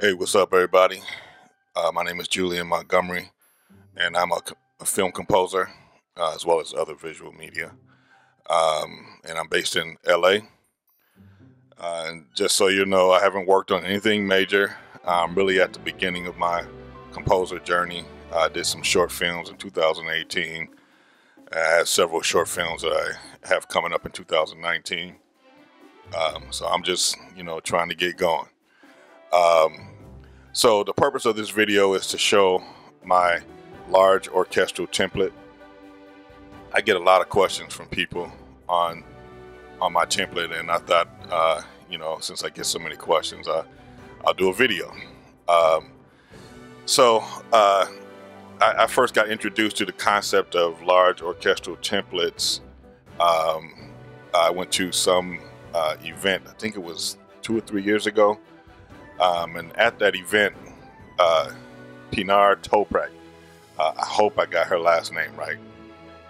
Hey, what's up, everybody? My name is Julian Montgomery, and I'm a film composer as well as other visual media. And I'm based in LA. And just so you know, I haven't worked on anything major. I'm really at the beginning of my composer journey. I did some short films in 2018. I have several short films that I have coming up in 2019. So I'm just, trying to get going. So the purpose of this video is to show my large orchestral template. I get a lot of questions from people on my template, and I thought, since I get so many questions, I'll do a video. I first got introduced to the concept of large orchestral templates. I went to some event, I think it was 2 or 3 years ago. And at that event, Pinar Toprak, I hope I got her last name right,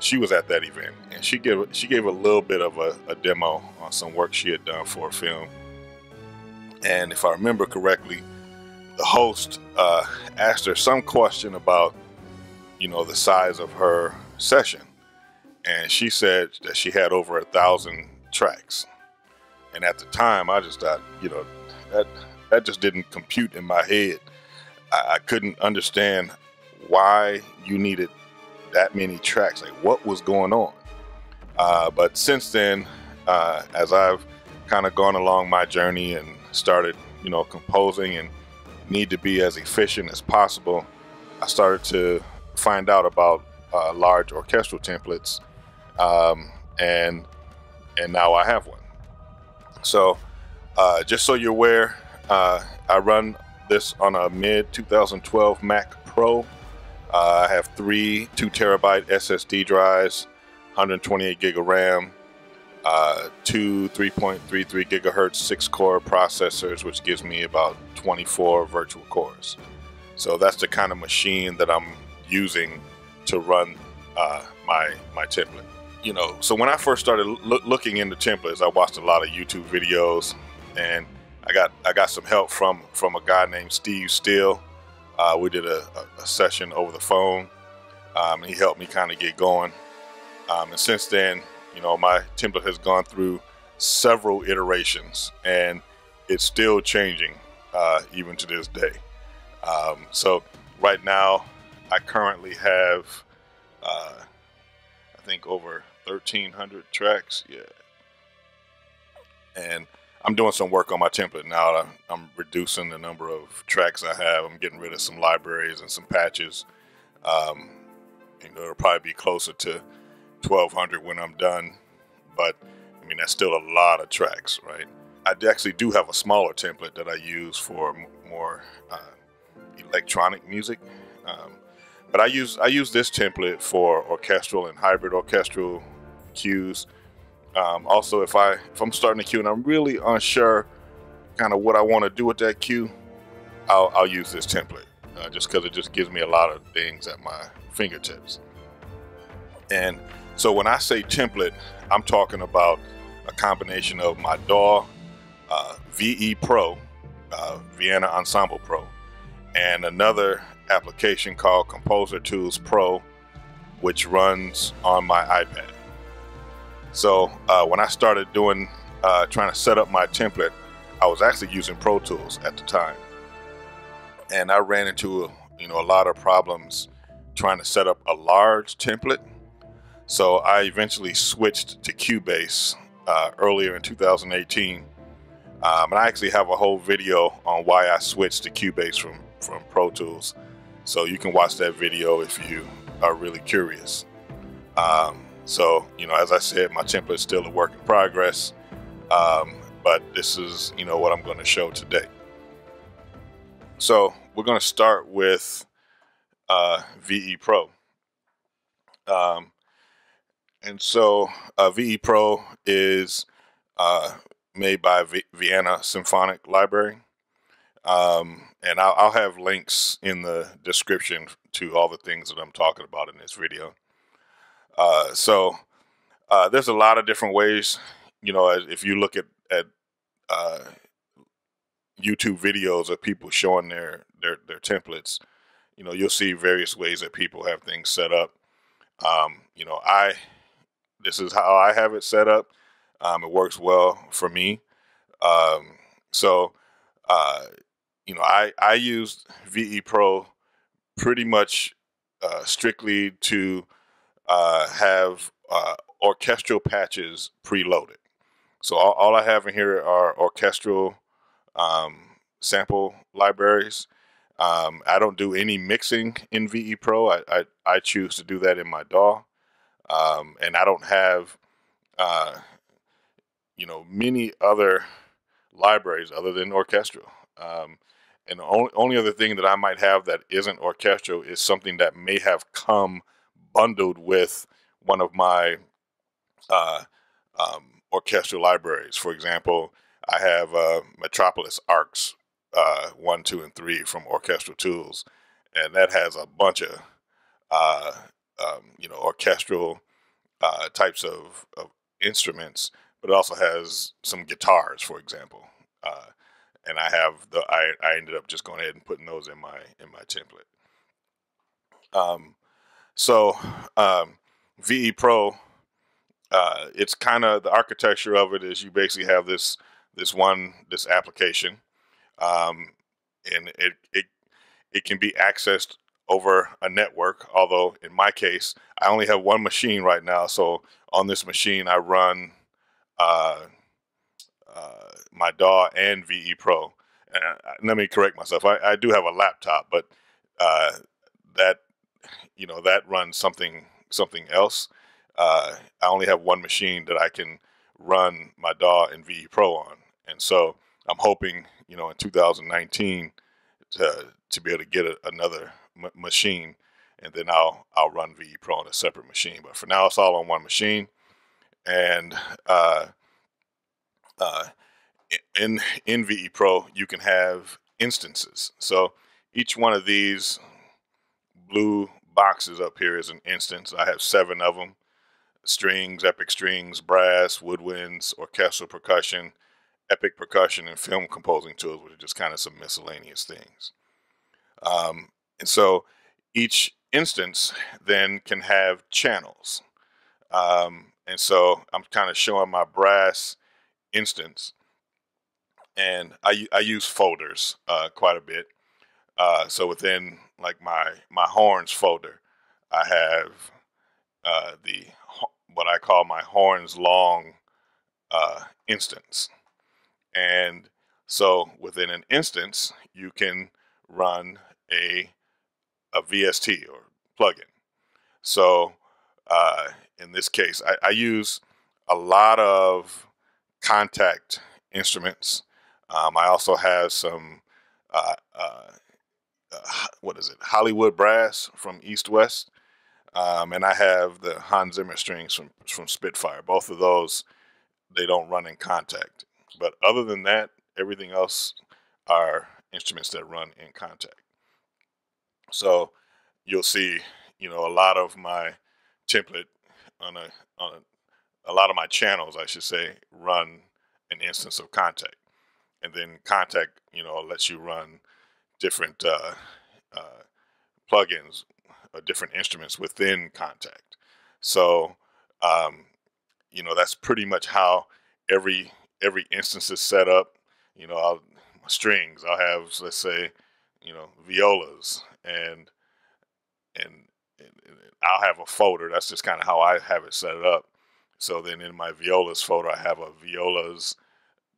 she was at that event, and she gave a little bit of a demo on some work she had done for a film. And if I remember correctly, the host asked her some question about, the size of her session, and she said that she had over 1,000 tracks. And at the time, I just thought, that just didn't compute in my head. I couldn't understand why you needed that many tracks, like what was going on. But since then, as I've kind of gone along my journey and started, composing and need to be as efficient as possible, I started to find out about large orchestral templates, and now I have one. So just so you're aware, I run this on a mid-2012 Mac Pro. I have 3 2-terabyte SSD drives, 128 gig of RAM, 2 3.33 gigahertz 6-core processors, which gives me about 24 virtual cores. So that's the kind of machine that I'm using to run my template. So when I first started looking into templates, I watched a lot of YouTube videos, and I got some help from a guy named Steve Steele. We did a session over the phone, and he helped me kind of get going. And since then, my template has gone through several iterations, and it's still changing even to this day. So right now, I currently have, I think, over 1,300 tracks. Yeah, and I'm doing some work on my template now. I'm reducing the number of tracks I have. I'm getting rid of some libraries and some patches. It'll probably be closer to 1,200 when I'm done. But I mean, that's still a lot of tracks, right? I actually do have a smaller template that I use for more electronic music. But I use this template for orchestral and hybrid orchestral cues. Also, if I'm starting a cue and I'm really unsure kind of what I want to do with that cue, I'll use this template just because it just gives me a lot of things at my fingertips. And so when I say template, I'm talking about a combination of my DAW, VE Pro, Vienna Ensemble Pro, and another application called Composer Tools Pro, which runs on my iPad. So when I started doing, trying to set up my template, I was actually using Pro Tools at the time, and I ran into a lot of problems trying to set up a large template. So I eventually switched to Cubase earlier in 2018, and I actually have a whole video on why I switched to Cubase from Pro Tools. So you can watch that video if you are really curious. So, as I said, my template is still a work in progress, but this is, what I'm going to show today. So we're going to start with VE Pro. And so VE Pro is made by Vienna Symphonic Library. And I'll have links in the description to all the things that I'm talking about in this video. So there's a lot of different ways, if you look at YouTube videos of people showing their templates, you know, you'll see various ways that people have things set up. You know, this is how I have it set up. It works well for me. You know, I used VE Pro pretty much strictly to have orchestral patches preloaded. So all I have in here are orchestral sample libraries. I don't do any mixing in VE Pro. I choose to do that in my DAW. And I don't have, you know, many other libraries other than orchestral. And the only other thing that I might have that isn't orchestral is something that may have come bundled with one of my orchestral libraries. For example, I have Metropolis Arcs 1, 2, and 3 from Orchestral Tools, and that has a bunch of you know, orchestral types of instruments, but it also has some guitars, for example. And I have the I ended up just going ahead and putting those in my template. VE Pro, it's kind of the architecture of it is you basically have this application, and it can be accessed over a network. Although in my case, I only have one machine right now, so on this machine I run my DAW and VE Pro. And let me correct myself. I do have a laptop, but that, you know, that runs something else. I only have one machine that I can run my DAW and VE Pro on, and so I'm hoping, you know, in 2019 to be able to get another machine, and then I'll run VE Pro on a separate machine. But for now, it's all on one machine, and in VE Pro, you can have instances. So each one of these blue boxes up here is an instance. I have 7 of them: strings, epic strings, brass, woodwinds, orchestral percussion, epic percussion, and film composing tools, which are just kind of some miscellaneous things. And so each instance then can have channels. And so I'm kind of showing my brass instance, and I use folders quite a bit. So within like my horns folder, I have the what I call my horns long instance, and so within an instance you can run a VST or plugin. So in this case, I use a lot of Kontakt instruments. I also have some what is it? Hollywood Brass from East West, and I have the Hans Zimmer strings from Spitfire. Both of those, they don't run in Kontakt, but other than that, everything else are instruments that run in Kontakt. So you'll see, you know, a lot of my template a lot of my channels, I should say, run an instance of Kontakt, and then Kontakt, you know, lets you run different plugins or different instruments within Kontakt. So, you know, that's pretty much how every instance is set up. You know, my strings, I'll have, let's say, you know, violas, and I'll have a folder. That's just kind of how I have it set up. So then in my violas folder, I have a violas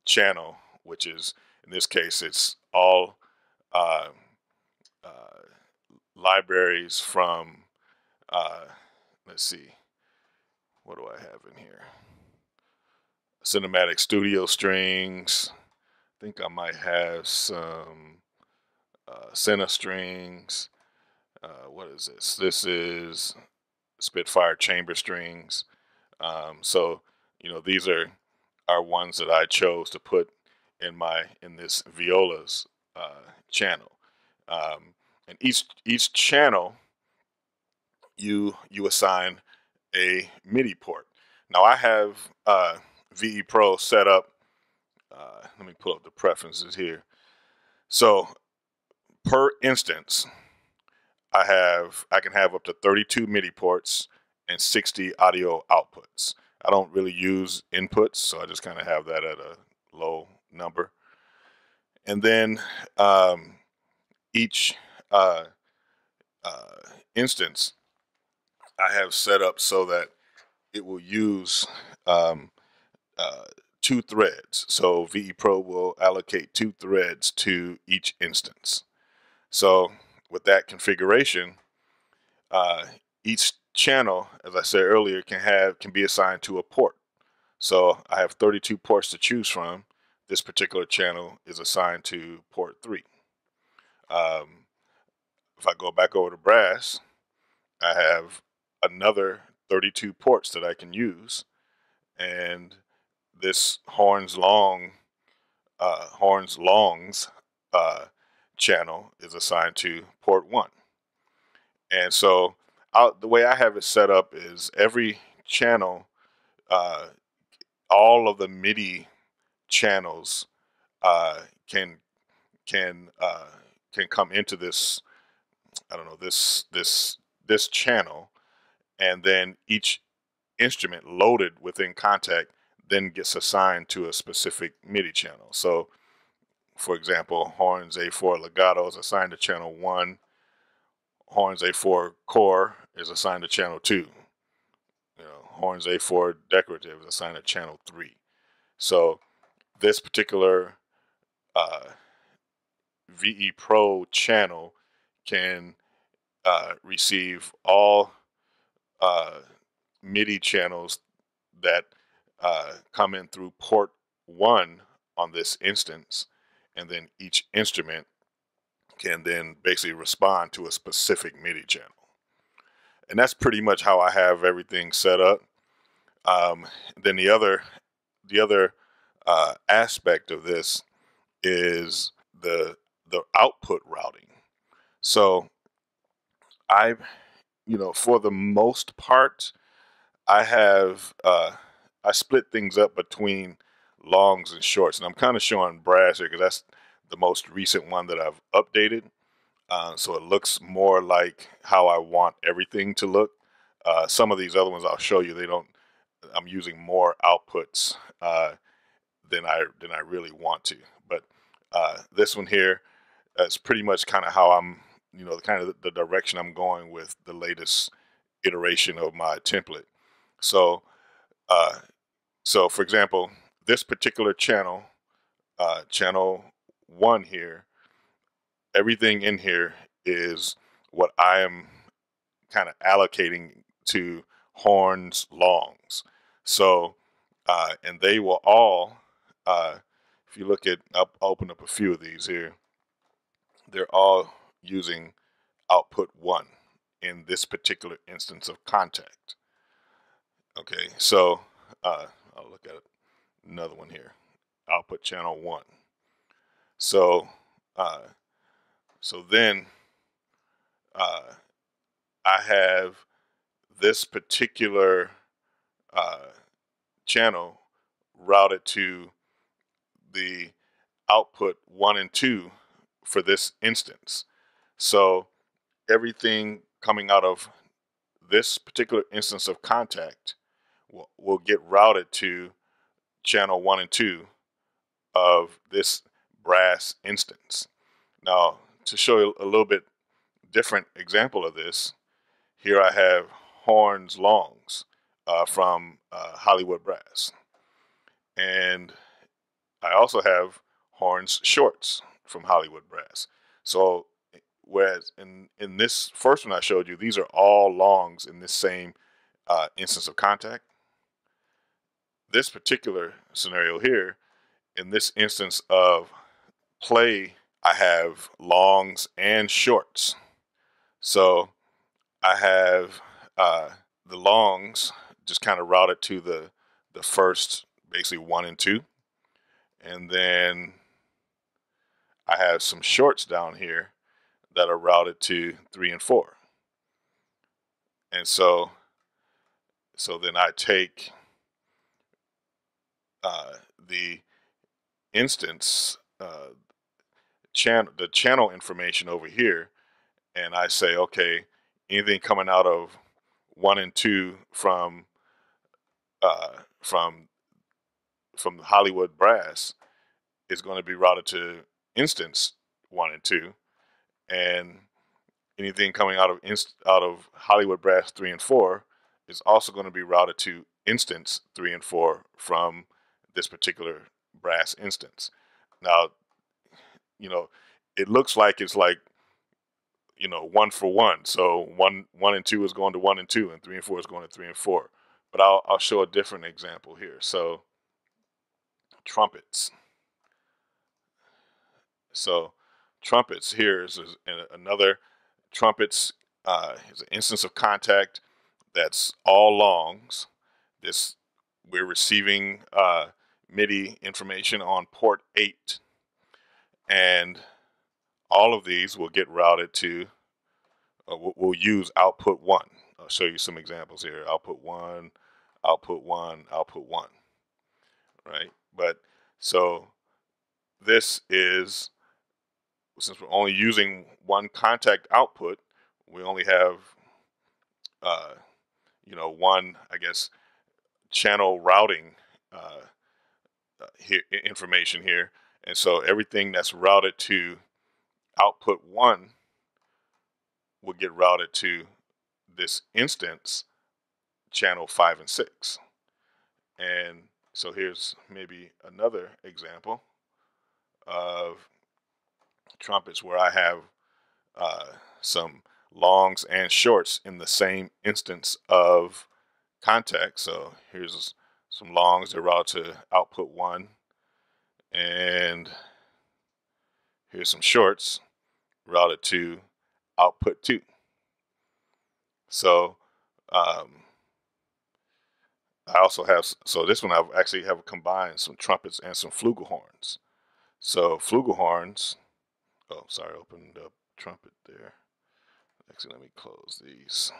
channel, which is, in this case, it's all libraries from, let's see, what do I have in here? Cinematic Studio Strings. I think I might have some Cinema Strings. What is this? This is Spitfire Chamber Strings. So, you know, these are ones that I chose to put in this violas channel, and each channel you assign a MIDI port. Now I have VE Pro set up. Let me pull up the preferences here. So per instance, I can have up to 32 MIDI ports and 60 audio outputs. I don't really use inputs, so I just kind of have that at a low number. And then each instance I have set up so that it will use two threads. So VE Pro will allocate two threads to each instance. So with that configuration, each channel, as I said earlier, can be assigned to a port. So I have 32 ports to choose from. This particular channel is assigned to port 3. If I go back over to Brass, I have another 32 ports that I can use, and this horns longs channel is assigned to port 1. And so the way I have it set up is every channel, all of the MIDI channels can come into this. I don't know, this channel, and then each instrument loaded within Kontakt then gets assigned to a specific MIDI channel. So, for example, horns A4 legato is assigned to channel 1. Horns A4 core is assigned to channel 2. You know, horns A4 decorative is assigned to channel 3. So this particular VE Pro channel can receive all MIDI channels that come in through port 1 on this instance, and then each instrument can then basically respond to a specific MIDI channel. And that's pretty much how I have everything set up. Then the other aspect of this is the output routing. So for the most part, I split things up between longs and shorts, and I'm kind of showing Brass here because that's the most recent one that I've updated. So it looks more like how I want everything to look. Some of these other ones I'll show you, they don't, I'm using more outputs than I really want to. But this one here is pretty much kind of how I'm, kind of the direction I'm going with the latest iteration of my template. So, so for example, this particular channel, channel 1 here, everything in here is what I am kind of allocating to horns longs. So, and they will all, if you look at, I'll open up a few of these here. They're all using output 1 in this particular instance of Kontakt. Okay, so I'll look at another one here, output channel 1. So, so then I have this particular channel routed to the output 1 and 2 for this instance. So everything coming out of this particular instance of Kontakt will get routed to channel 1 and 2 of this Brass instance. Now, to show you a little bit different example of this, here I have horns longs from Hollywood Brass, and I also have horns shorts from Hollywood Brass. So whereas in this first one I showed you, these are all longs in this same instance of Kontakt. This particular scenario here, in this instance of play, I have longs and shorts. So I have the longs just kind of routed to the first, basically 1 and 2. And then I have some shorts down here that are routed to 3 and 4. And so then I take the instance the channel information over here, and I say, okay, anything coming out of 1 and 2 from Hollywood Brass is going to be routed to instance 1 and 2, and anything coming out of Hollywood Brass 3 and 4 is also going to be routed to instance 3 and 4 from this particular brass instance. Now, you know, it looks like it's like, you know, 1 for 1. So 1 and 2 is going to 1 and 2, and 3 and 4 is going to 3 and 4. But I'll show a different example here. So trumpets. So trumpets here is another trumpets is an instance of Kontakt that's all longs. This we're receiving MIDI information on port 8, and all of these will get routed to, we'll use output 1. I'll show you some examples here. Output 1, output 1, output 1, right? But so this is, since we're only using one Kontakt output, we only have, you know, one, I guess, channel routing information here. And so everything that's routed to output 1 will get routed to this instance, channel 5 and 6. And so here's maybe another example of trumpets where I have some longs and shorts in the same instance of Kontakt. So here's some longs that route to output 1, and here's some shorts routed to output 2. So I also have, so this one I actually have combined some trumpets and some flugelhorns. So flugelhorns, oh, sorry, I opened up trumpet there. Actually, let me close these.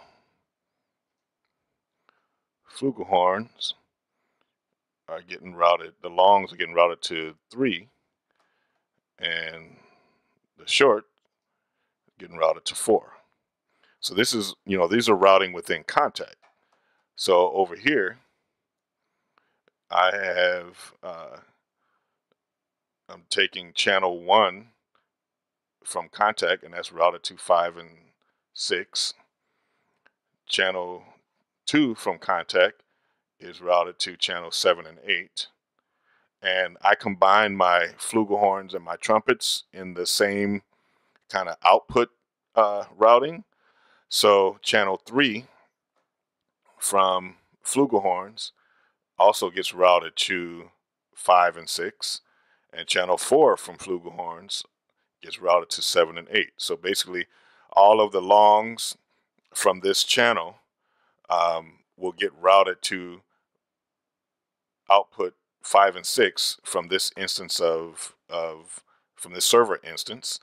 Flugelhorns are getting routed, the longs are getting routed to 3, and the short getting routed to 4. So this is, you know, these are routing within Kontakt. So over here, I have, I'm taking channel 1 from Kontakt, and that's routed to 5 and 6. Channel 2 from Kontakt is routed to channel 7 and 8. And I combine my flugelhorns and my trumpets in the same kind of output routing. So channel 3 from flugelhorns also gets routed to 5 and 6. And channel 4 from flugelhorns gets routed to 7 and 8. So basically all of the longs from this channel will get routed to output 5 and 6 from this instance from this server instance,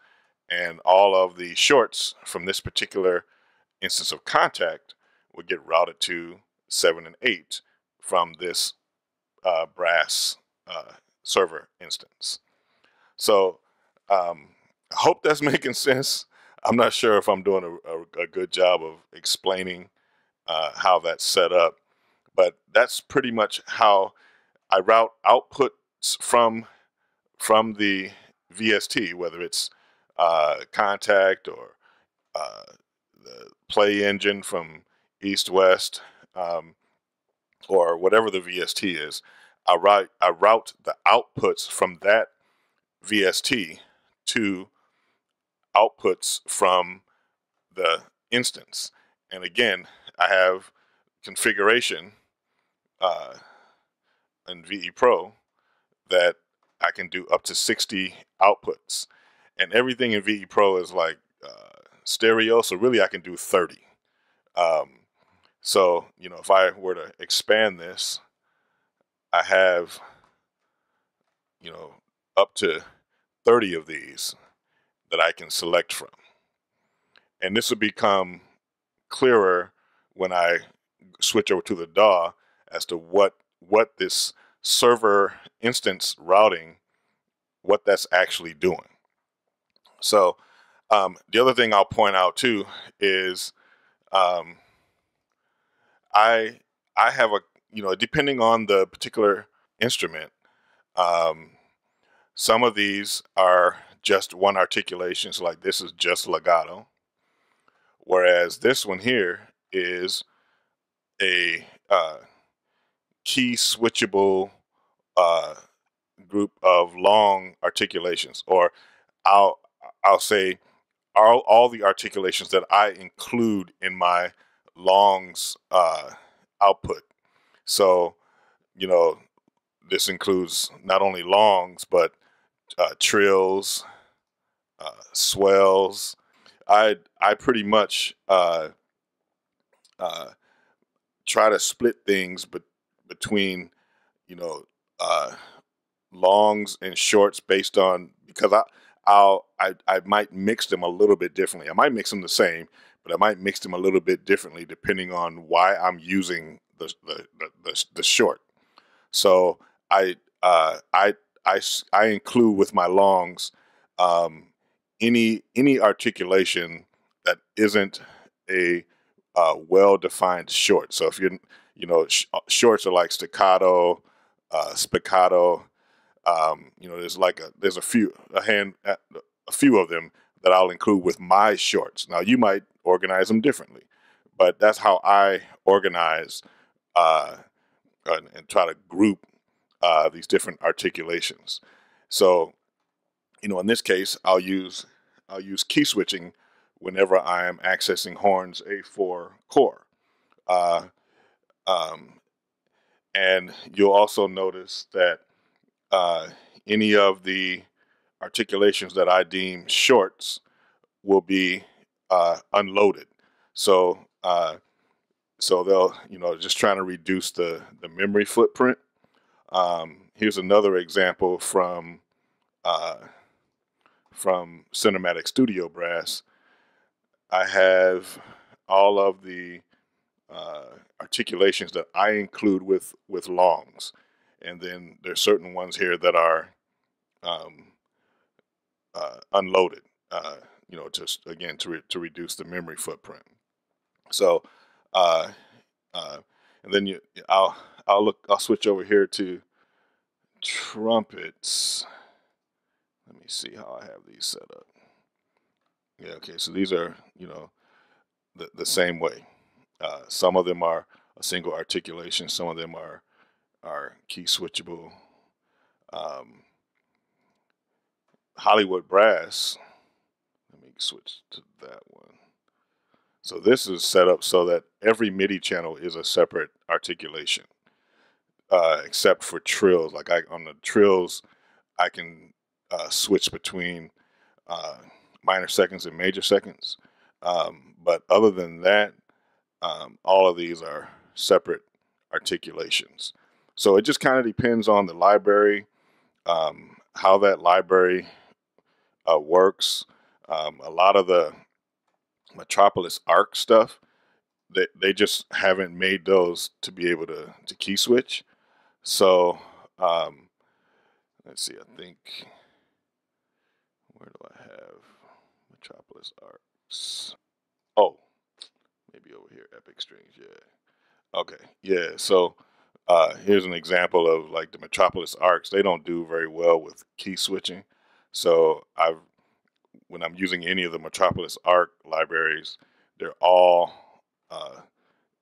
and all of the shorts from this particular instance of Kontakt will get routed to 7 and 8 from this brass server instance. So I hope that's making sense. I'm not sure if I'm doing a good job of explaining how that's set up, but that's pretty much how I route outputs from the VST, whether it's Kontakt or the play engine from East West, or whatever the VST is. I route the outputs from that VST to outputs from the instance, and again, I have configuration in VE Pro that I can do up to 60 outputs, and everything in VE Pro is like stereo, so really I can do 30. So, you know, if I were to expand this, I have, you know, up to 30 of these that I can select from, and this will become clearer when I switch over to the DAW as to what this server instance routing, what that's actually doing. So the other thing I'll point out too is I have a, depending on the particular instrument, some of these are just one articulation. So like this is just legato, whereas this one here is a key switchable group of long articulations, or I'll say all the articulations that I include in my longs output. So, this includes not only longs, but trills, swells. I pretty much try to split things between, longs and shorts based on, because I might mix them a little bit differently. I might mix them the same, but I might mix them a little bit differently depending on why I'm using the short. So I include with my longs any articulation that isn't a well-defined short. So if you're, shorts are like staccato, spiccato. There's a few of them that I'll include with my shorts. Now you might organize them differently, but that's how I organize and try to group these different articulations. So, in this case, I'll use key switching whenever I am accessing Horn's A4 core. And you'll also notice that any of the articulations that I deem shorts will be unloaded. So they'll, just trying to reduce the memory footprint. Here's another example from Cinematic Studio Brass. I have all of the articulations that I include with longs. And then there's certain ones here that are unloaded, just again to reduce the memory footprint. So, and then I'll switch over here to trumpets. Let me see how I have these set up. Yeah, okay. So these are the same way. Some of them are a single articulation. Some of them are key switchable. Hollywood Brass, let me switch to that one. So this is set up so that every MIDI channel is a separate articulation, except for trills. Like on the trills, I can switch between minor seconds and major seconds. But other than that, all of these are separate articulations. So it just kind of depends on the library, how that library works. A lot of the Metropolis Arc stuff, they just haven't made those to be able to key switch. So let's see, I think, where do I have Metropolis Arcs? Oh, maybe over here, Epic Strings, yeah. Okay, yeah, so... here's an example of like the Metropolis Arcs. They don't do very well with key switching. So when I'm using any of the Metropolis Arc libraries, they're all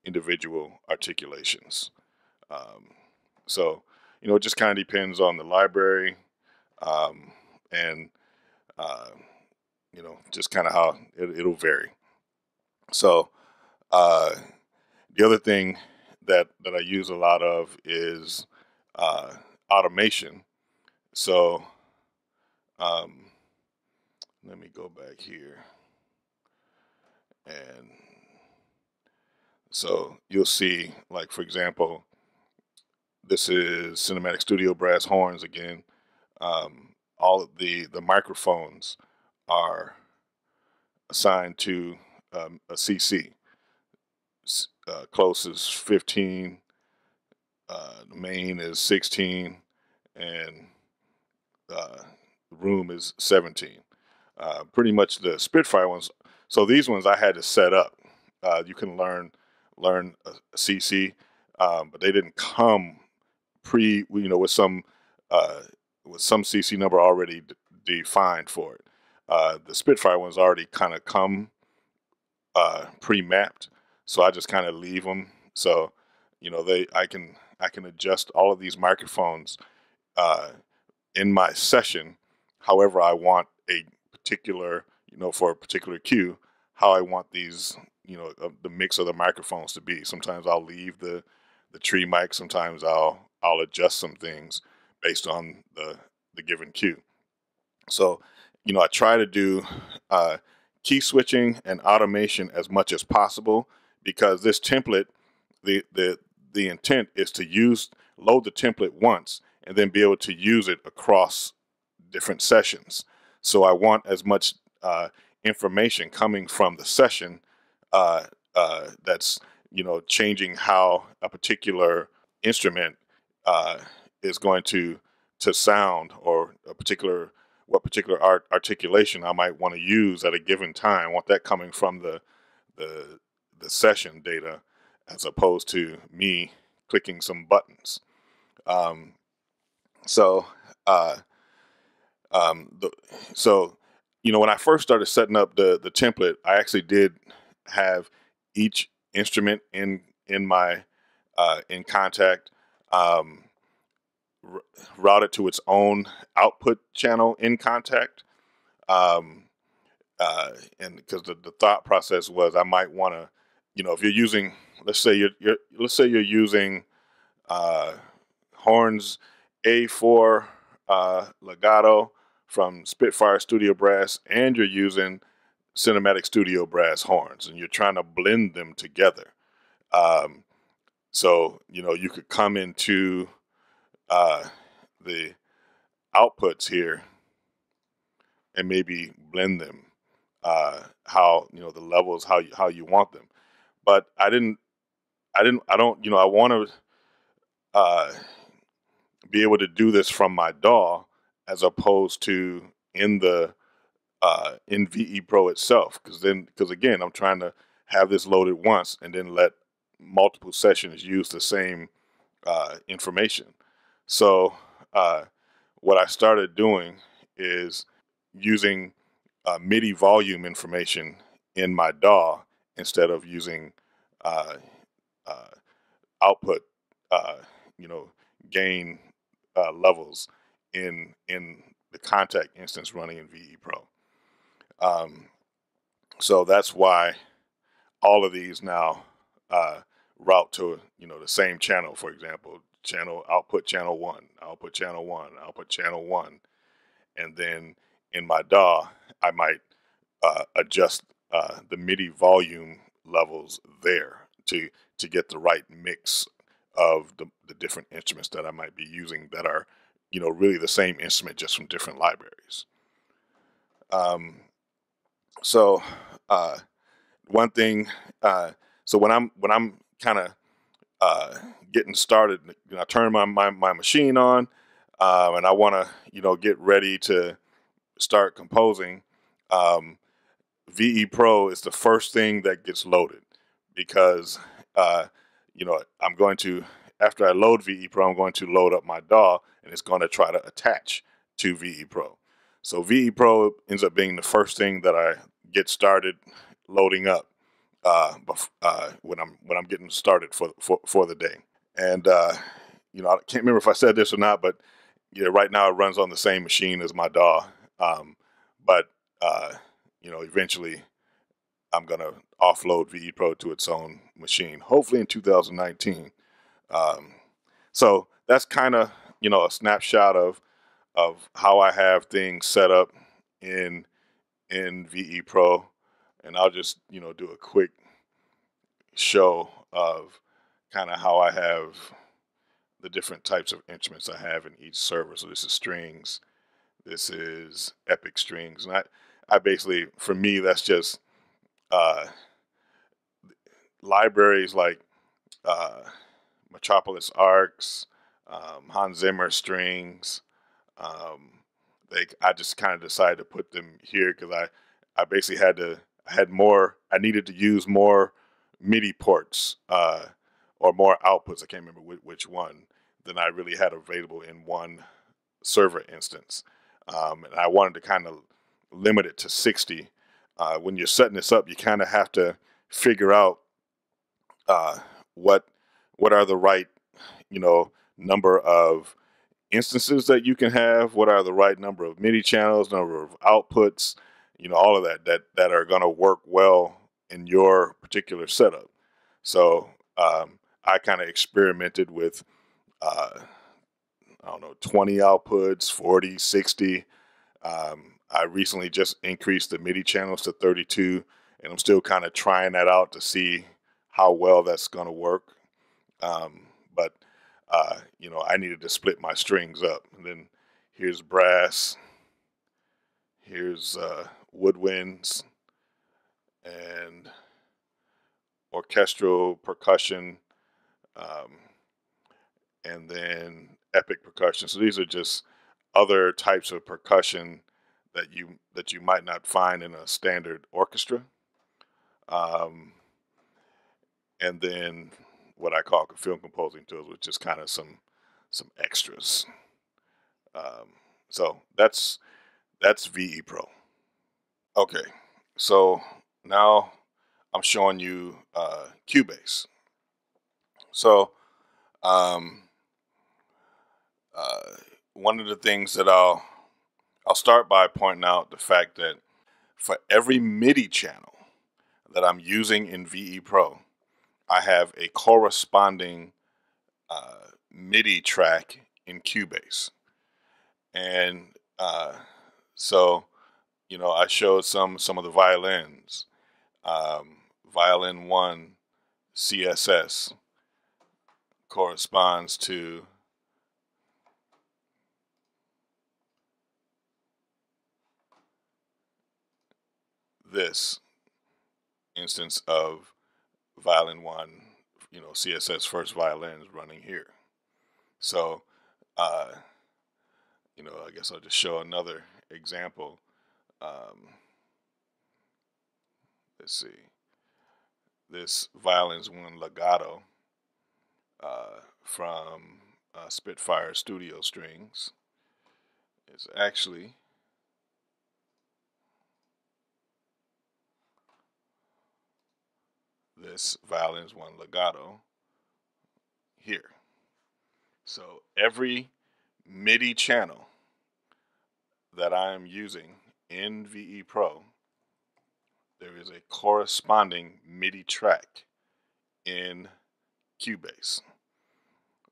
individual articulations. So, it just kind of depends on the library and, just kind of how it'll vary. So the other thing that I use a lot of is automation. So let me go back here. And so you'll see, like, for example, this is Cinematic Studio Brass horns again. All of the microphones are assigned to a CC. Close is 15, the main is 16, and room is 17. pretty much the Spitfire ones. So these ones I had to set up. You can learn CC, but they didn't come pre, you know, with some CC number already defined for it. The Spitfire ones already kind of come pre-mapped, so I just kind of leave them. So you know, I can adjust all of these microphones in my session however I want a particular, you know, for a particular cue, how I want these, you know, the mix of the microphones to be. Sometimes I'll leave the tree mic. Sometimes I'll adjust some things based on the given cue. So, you know, I try to do key switching and automation as much as possible, because this template, the intent is to load the template once and then be able to use it across different sessions. So I want as much information coming from the session that's, you know, changing how a particular instrument is going to sound, or a particular, what particular articulation I might want to use at a given time. I want that coming from the session data, as opposed to me clicking some buttons. So you know, when I first started setting up the template, I actually did have each instrument in my in Kontakt routed to its own output channel in Kontakt, and because the thought process was, I might want to, you know, if you're using, let's say you're using horns A4 legato from Spitfire Studio Brass, and you're using Cinematic Studio Brass horns, and you're trying to blend them together. So, you know, you could come into the outputs here and maybe blend them, how, you know, the levels, how you want them. But I don't, you know, I want to be able to do this from my DAW, as opposed to in VE Pro itself, because again, I'm trying to have this loaded once and then let multiple sessions use the same information. So what I started doing is using MIDI volume information in my DAW instead of using output, you know, gain levels in the Kontakt instance running in VE Pro. So that's why all of these now route to, you know, the same channel. For example, output channel one, and then in my DAW I might adjust the MIDI volume levels there to get the right mix of the different instruments that I might be using that are, you know, really the same instrument, just from different libraries. One thing, so when I'm kind of getting started, you know, I turn my machine on, and I want to, you know, get ready to start composing. VE Pro is the first thing that gets loaded, because you know, I'm going to, after I load VE Pro, I'm going to load up my DAW, and it's going to try to attach to VE Pro. So VE Pro ends up being the first thing that I get started loading up when I'm getting started for the day. And you know, I can't remember if I said this or not, but you know, right now it runs on the same machine as my DAW. You know, eventually I'm going to offload VE Pro to its own machine, hopefully in 2019. So that's kind of, you know, a snapshot of how I have things set up in VE Pro. And I'll just, you know, do a quick show of kind of how I have the different types of instruments I have in each server. So this is strings, this is epic strings. And I basically, for me, that's just, libraries like, Metropolis Arcs, Hans Zimmer strings, like I just kind of decided to put them here because I basically had to, I needed to use more MIDI ports or more outputs. I can't remember which one than I really had available in one server instance. And I wanted to kind of limit it to 60. When you're setting this up, you kind of have to figure out what are the right, number of instances that you can have, what are the right number of MIDI channels, number of outputs, all of that are going to work well in your particular setup. So I kind of experimented with, I don't know, 20 outputs, 40, 60. I recently just increased the MIDI channels to 32, and I'm still kind of trying that out to see how well that's going to work. But I needed to split my strings up. And then here's brass, here's woodwinds, and orchestral percussion, and then epic percussion. So these are just other types of percussion that you might not find in a standard orchestra. And then what I call film composing tools, which is kind of some extras. So that's VE Pro. Okay, so now I'm showing you Cubase. So one of the things that I'll start by pointing out the fact that for every MIDI channel that I'm using in VE Pro, I have a corresponding MIDI track in Cubase. And so, I showed some of the violins, violin 1 CSS corresponds to this instance of violin 1, CSS first violin is running here. So, I guess I'll just show another example. Let's see. This violin's 1 legato from Spitfire Studio Strings is actually this violin's 1 legato here. So every MIDI channel that I am using in VE Pro, there is a corresponding MIDI track in Cubase.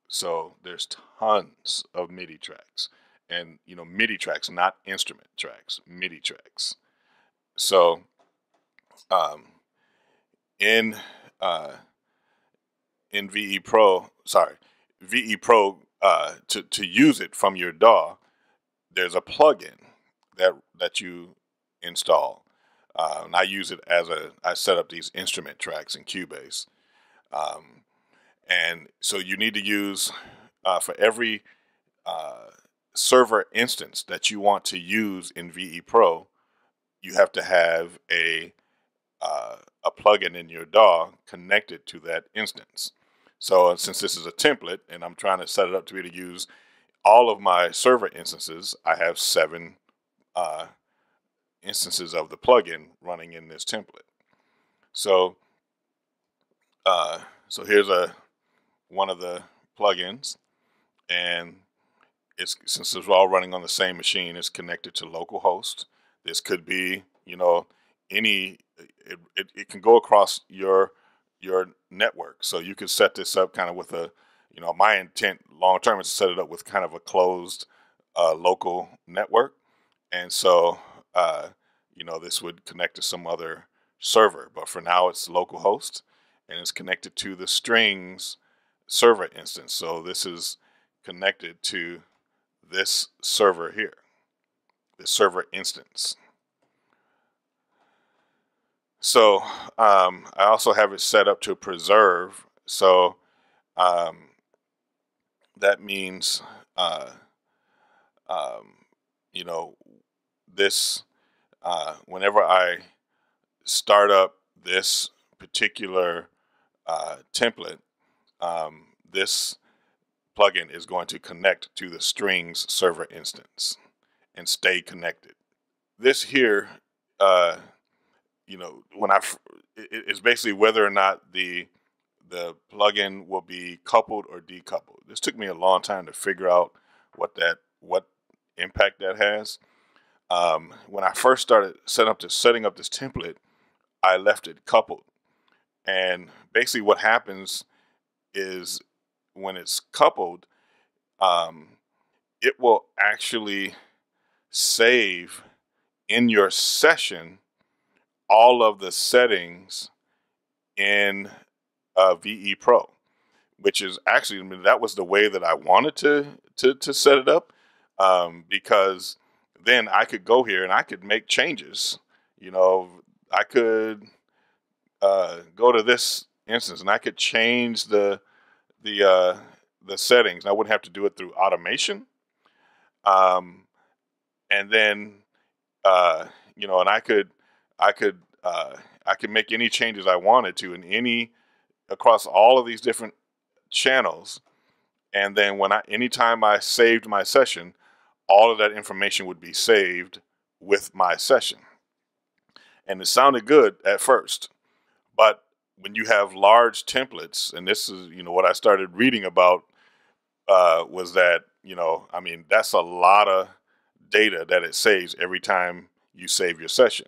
So there's tons of MIDI tracks, and MIDI tracks, not instrument tracks, MIDI tracks. So in VE Pro, sorry, VE Pro, to use it from your DAW, there's a plugin that you install. And I use it as I set up these instrument tracks in Cubase. And so you need to use, for every server instance that you want to use in VE Pro, you have to have a plugin in your DAW connected to that instance. So since this is a template and I'm trying to set it up to be able to use all of my server instances, I have 7 instances of the plugin running in this template. So so here's one of the plugins, and since it's all running on the same machine, it's connected to localhost. This could be, it can go across your network. So you could set this up kind of with a, my intent long term is to set it up with kind of a closed local network. And so, this would connect to some other server, but for now it's localhost, and it's connected to the strings server instance. So this is connected to this server here, this server instance. So I also have it set up to preserve. So that means you know, this, whenever I start up this particular template, this plugin is going to connect to the strings server instance and stay connected. This here, you know, when it's basically whether or not the plugin will be coupled or decoupled. This took me a long time to figure out what impact that has. When I first started setting up this template, I left it coupled. And basically what happens is when it's coupled, it will actually save in your session all of the settings in VE Pro, which is actually, I mean, that was the way that I wanted to set it up, because then I could go here and I could make changes. You know, I could go to this instance and I could change the settings. And I wouldn't have to do it through automation, and then you know, and I could make any changes I wanted to in any, across all of these different channels. And then when anytime I saved my session, all of that information would be saved with my session. And it sounded good at first, but when you have large templates, and this is, you know, what I started reading about, was that, you know, I mean, that's a lot of data that it saves every time you save your session.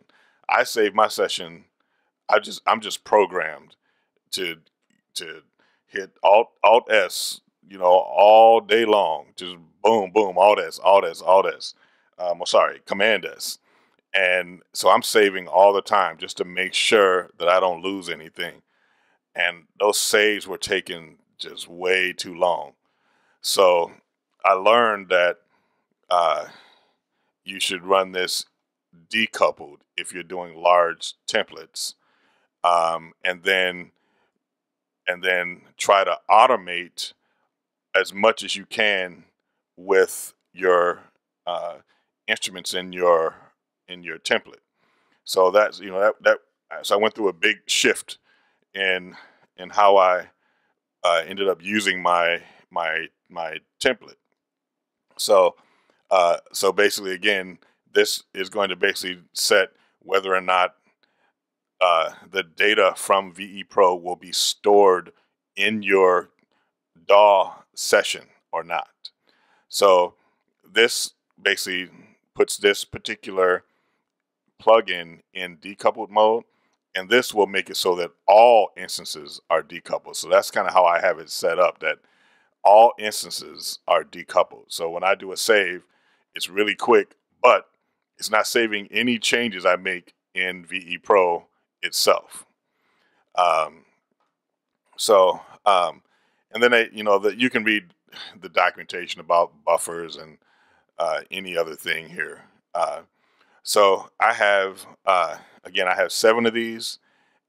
I save my session, I'm just programmed to hit Alt S, you know, all day long, just boom, boom, Alt S. Well, sorry, Command S. And so I'm saving all the time just to make sure that I don't lose anything. And those saves were taking just way too long. So I learned that you should run this decoupled if you're doing large templates, and then try to automate as much as you can with your instruments in your template. So that's, you know, so I went through a big shift in how I ended up using my template. So so basically, again, this is going to basically set whether or not the data from VE Pro will be stored in your DAW session or not. So this basically puts this particular plugin in decoupled mode, and this will make it so that all instances are decoupled. So that's kind of how I have it set up, that all instances are decoupled. So when I do a save, it's really quick, but it's not saving any changes I make in VE Pro itself. And then you know, that you can read the documentation about buffers and any other thing here. So I have, again, I have 7 of these,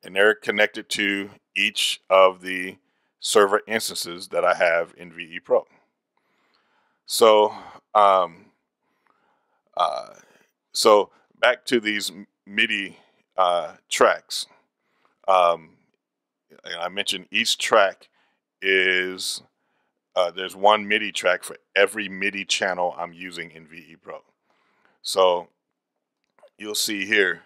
and they're connected to each of the server instances that I have in VE Pro. So, so back to these MIDI tracks. And I mentioned each track is, there's one MIDI track for every MIDI channel I'm using in VE Pro. So you'll see here,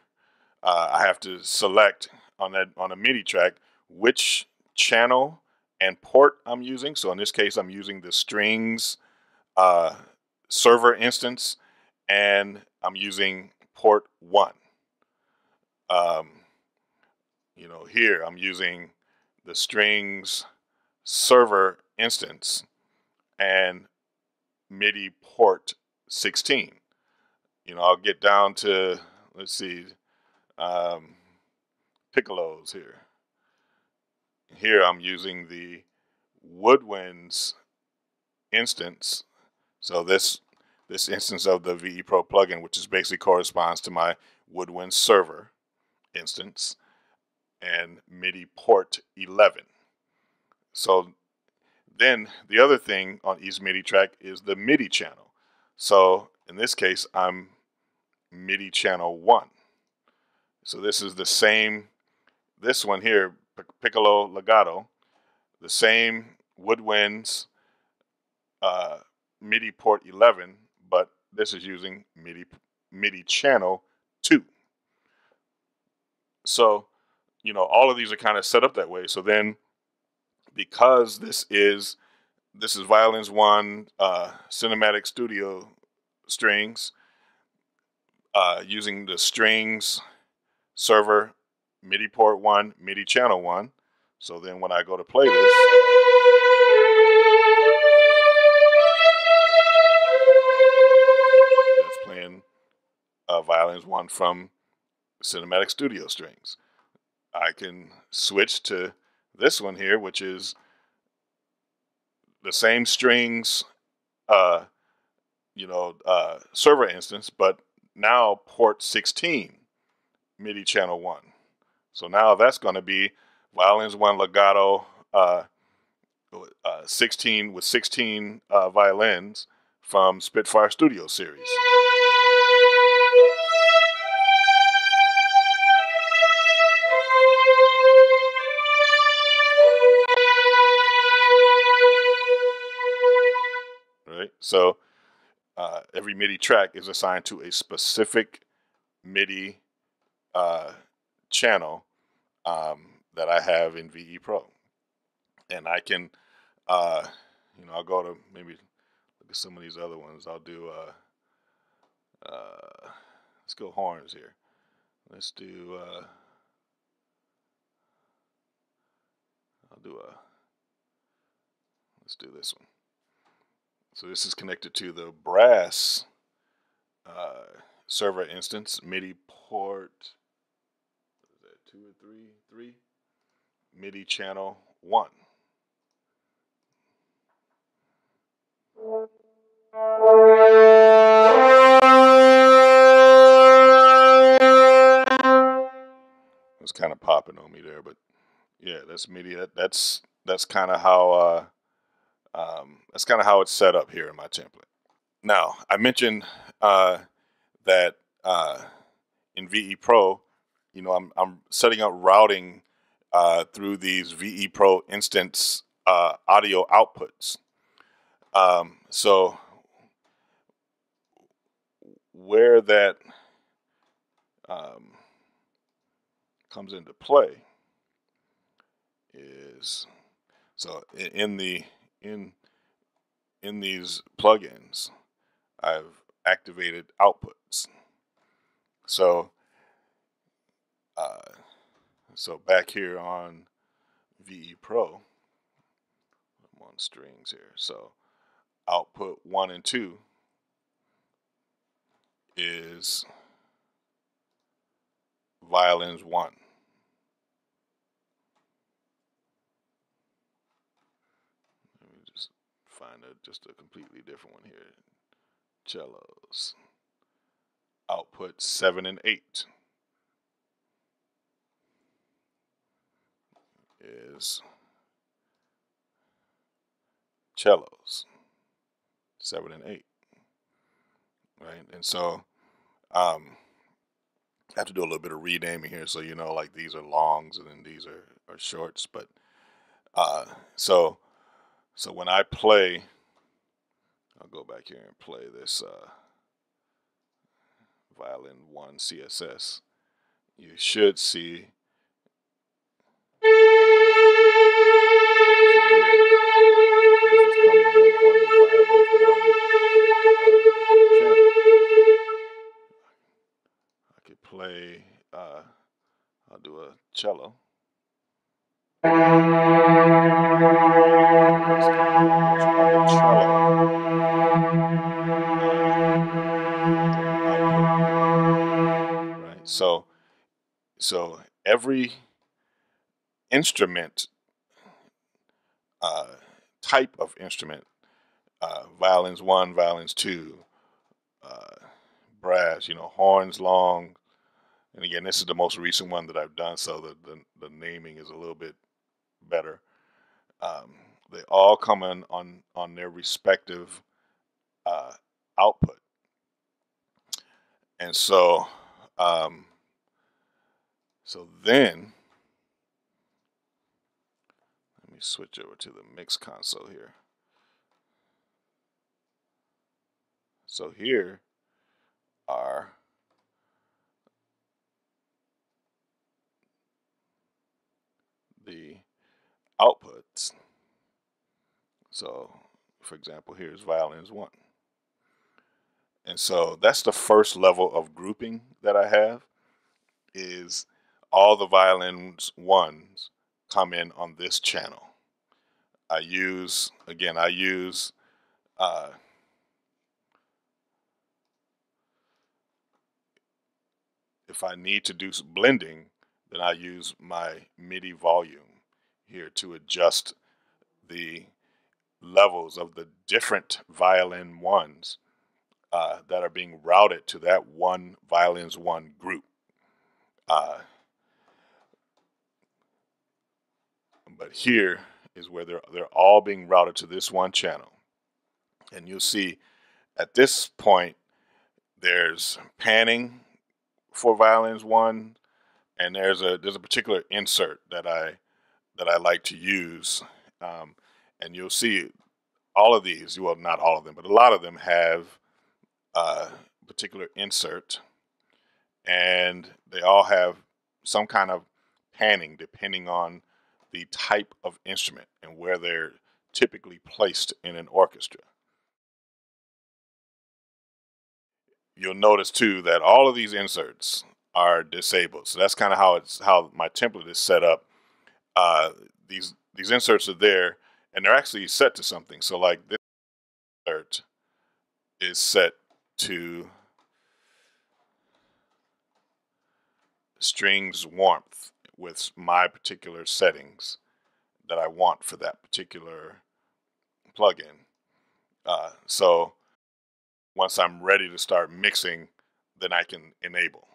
I have to select on a MIDI track which channel and port I'm using. So in this case, I'm using the strings server instance, and I'm using port 1. You know, here I'm using the strings server instance and MIDI port 16. You know, I'll get down to, let's see, piccolos here. Here I'm using the woodwinds instance. So this instance of the VE Pro plugin, which is basically corresponds to my woodwind server instance, and MIDI port 11. So then the other thing on each MIDI track is the MIDI channel. So In this case, I'm MIDI channel 1. So this is the same, this one here, piccolo legato, the same woodwinds, MIDI port 11, but this is using MIDI channel 2. So, you know, all of these are kind of set up that way. So then, because this is violins 1, Cinematic Studio Strings, using the strings server, MIDI port 1, MIDI channel 1. So then when I go to play this, that's playing violins 1 from Cinematic Studio Strings. I can switch to this one here, which is the same strings, server instance, but now port 16, MIDI channel 1. So now that's going to be violins 1 legato, 16 with 16 violins from Spitfire Studio series. Right? So every MIDI track is assigned to a specific MIDI channel that I have in VE Pro, and I can, I'll go to maybe look at some of these other ones. I'll do, let's go horns here. Let's do, let's do this one. So this is connected to the brass server instance, MIDI port. Two or three, MIDI channel 1. It was kind of popping on me there, but yeah, that's MIDI. That's kind of how it's set up here in my template. Now I mentioned that in VE Pro, you know, I'm setting up routing through these VE Pro instance audio outputs. So where that comes into play is, so in these plugins, I've activated outputs. So back here on VE Pro, I'm on strings here. So output 1 and 2 is violins 1. Let me just find just a completely different one here. Cellos. Output 7 and 8. Is cellos, 7 and 8, right? And so I have to do a little bit of renaming here, so you know, like these are longs and then these are shorts. But so when I play, I'll go back here and play this violin 1 CSS. You should see. I could play, I'll do a cello. Right. So every instrument, type of instrument, violins 1, violins 2, brass, you know, horns, long, and again, this is the most recent one that I've done, so the naming is a little bit better. They all come in on their respective output. And so, so then, let me switch over to the mix console here. So here are the outputs. So, for example, here's violins 1. And so that's the first level of grouping that I have, is all the violins 1s come in on this channel. I use, again, I use if I need to do some blending, then I use my MIDI volume here to adjust the levels of the different violin 1s that are being routed to that one violins 1 group. But here is where they're all being routed to this one channel. And you'll see at this point, there's panning for violins 1, and there's a particular insert that I like to use. And you'll see all of these, well, not all of them, but a lot of them have a particular insert, and they all have some kind of panning depending on the type of instrument and where they're typically placed in an orchestra. You'll notice too that all of these inserts are disabled. So that's kind of how my template is set up. These inserts are there, and they're actually set to something. So like this insert is set to strings warmth with my particular settings that I want for that particular plugin. So once I'm ready to start mixing, then I can enable.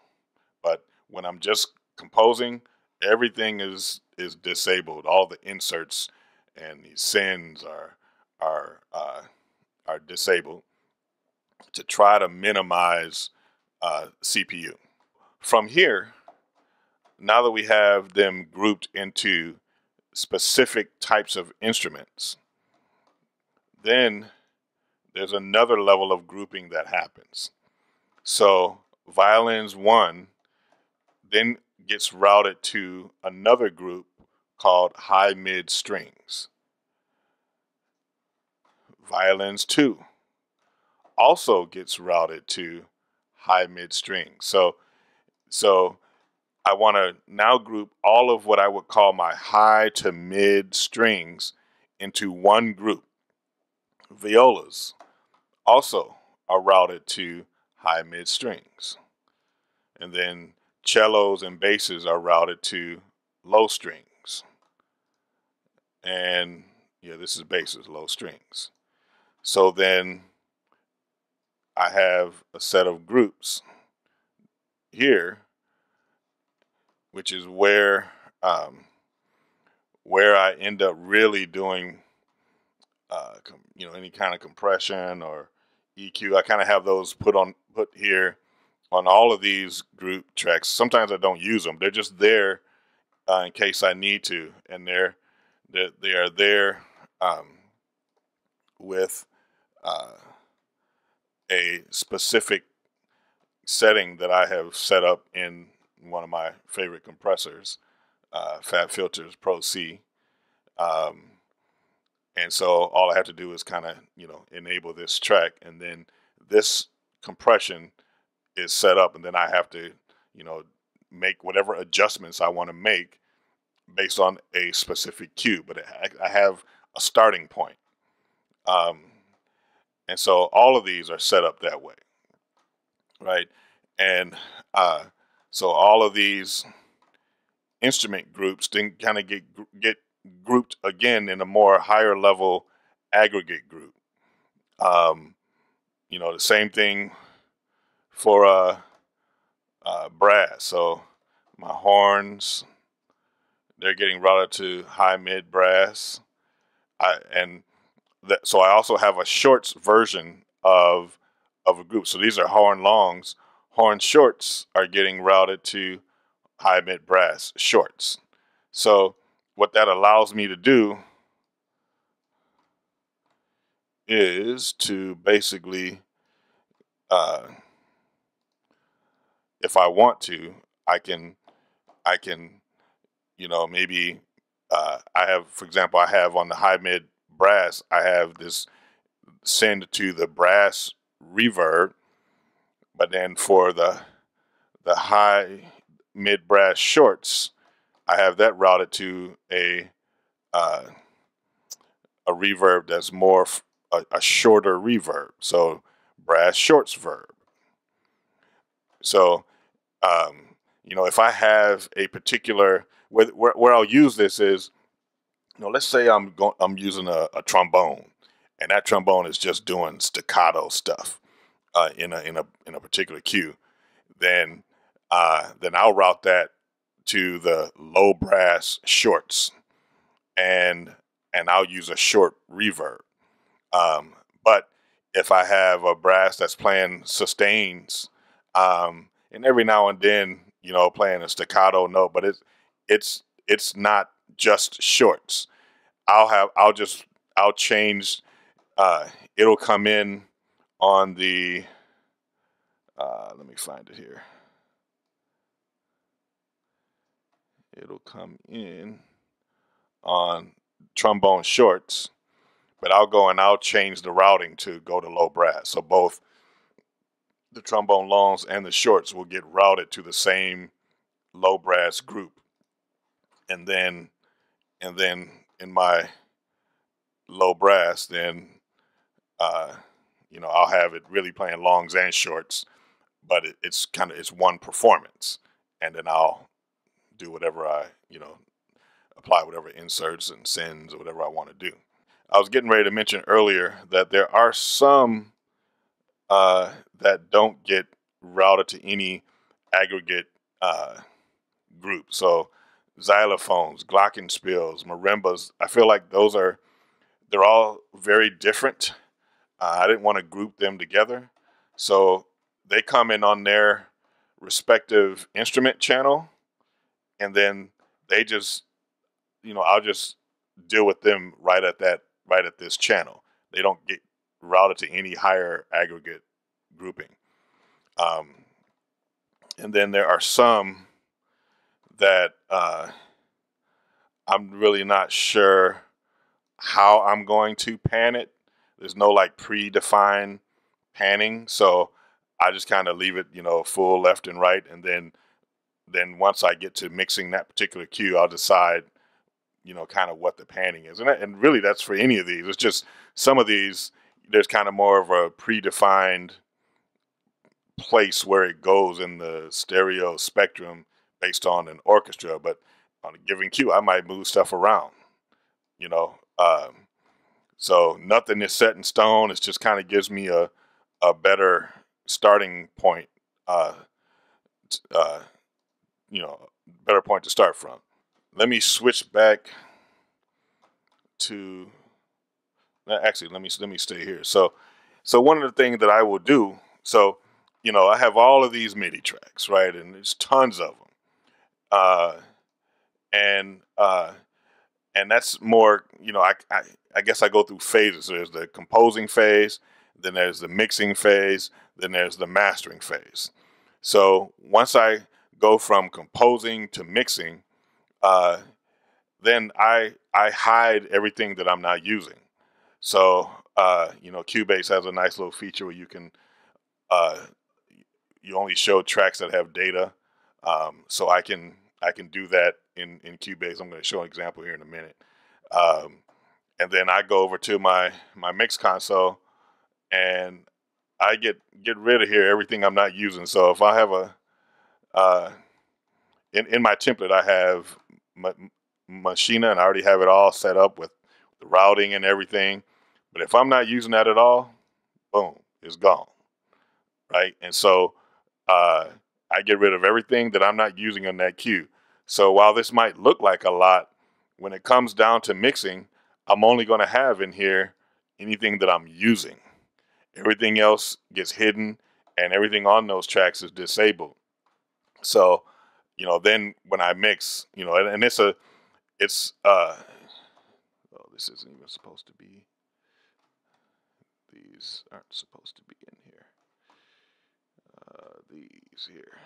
But when I'm just composing, everything is disabled. All the inserts and these sends are disabled to try to minimize CPU. From here, now that we have them grouped into specific types of instruments, then there's another level of grouping that happens. So violins 1 then gets routed to another group called high mid strings. Violins 2 also gets routed to high mid strings. So I want to now group all of what I would call my high to mid strings into one group. Violas also are routed to high mid strings. And then cellos and basses are routed to low strings. And yeah, this is basses, low strings. So then I have a set of groups here, which is where I end up really doing you know, any kind of compression or EQ. I kind of have those put here on all of these group tracks. Sometimes I don't use them; they're just there in case I need to, and they are there with a specific setting that I have set up in one of my favorite compressors, FabFilter Pro-C. And so all I have to do is kind of, you know, enable this track, and then this compression is set up, and then I have to, you know, make whatever adjustments I want to make based on a specific cue, but I have a starting point. And so all of these are set up that way, right? And so all of these instrument groups then kind of get grouped again in a more higher level aggregate group. You know, the same thing for brass. So my horns, they're getting routed to high mid brass. So I also have a shorts version of a group. So these are horn longs horn shorts are getting routed to high mid brass shorts. So what that allows me to do is to basically, if I want to, I can, you know, maybe I have, for example, I have on the high mid brass, I have this send to the brass reverb, but then for the high mid brass shorts, I have that routed to a reverb that's more a shorter reverb, so brass shorts verb. So you know, if I have a particular where I'll use this is, you know, let's say I'm using a trombone, and that trombone is just doing staccato stuff in a particular cue, then I'll route that to the low brass shorts, and I'll use a short reverb. But if I have a brass that's playing sustains, and every now and then, you know, playing a staccato note, but it's not just shorts. I'll change. It'll come in on the. Let me find it here. It'll come in on trombone shorts, but I'll go and I'll change the routing to go to low brass. So both the trombone longs and the shorts will get routed to the same low brass group. And then in my low brass, you know, I'll have it really playing longs and shorts, but it's one performance. And then I'll do whatever I, you know, apply whatever inserts and sends or whatever I want to do. I was getting ready to mention earlier that there are some that don't get routed to any aggregate group. So xylophones, glockenspiels, marimbas, I feel like those are, they're all very different. I didn't want to group them together. So they come in on their respective instrument channel, and then they just, you know, I'll just deal with them right at this channel. They don't get routed to any higher aggregate grouping. And then there are some that I'm really not sure how I'm going to pan it. There's no like predefined panning, so I just kind of leave it, you know, full left and right, and then once I get to mixing that particular cue, I'll decide, you know, kind of what the panning is. And really that's for any of these. It's just some of these, there's kind of more of a predefined place where it goes in the stereo spectrum based on an orchestra, but on a given cue, I might move stuff around, you know? So nothing is set in stone. It just kind of gives me a better starting point, you know, better point to start from. Let me switch back to, actually, let me stay here. So one of the things that I will do, so, you know, I have all of these MIDI tracks, right? And there's tons of them. And that's more, you know, I guess I go through phases. There's the composing phase, then there's the mixing phase, then there's the mastering phase. So once I go from composing to mixing, then I hide everything that I'm not using. So, you know, Cubase has a nice little feature where you can, you only show tracks that have data. So I can do that in Cubase. I'm going to show an example here in a minute. And then I go over to my mix console and I get rid of here, everything I'm not using. So if I have in my template, I have Maschine, and I already have it all set up with the routing and everything. But if I'm not using that at all, boom, it's gone, right? And so I get rid of everything that I'm not using on that cue. So while this might look like a lot, when it comes down to mixing, I'm only going to have in here anything that I'm using. Everything else gets hidden and everything on those tracks is disabled. So, you know, then when I mix, you know, and oh, this isn't even supposed to be, these aren't supposed to be in here. These here.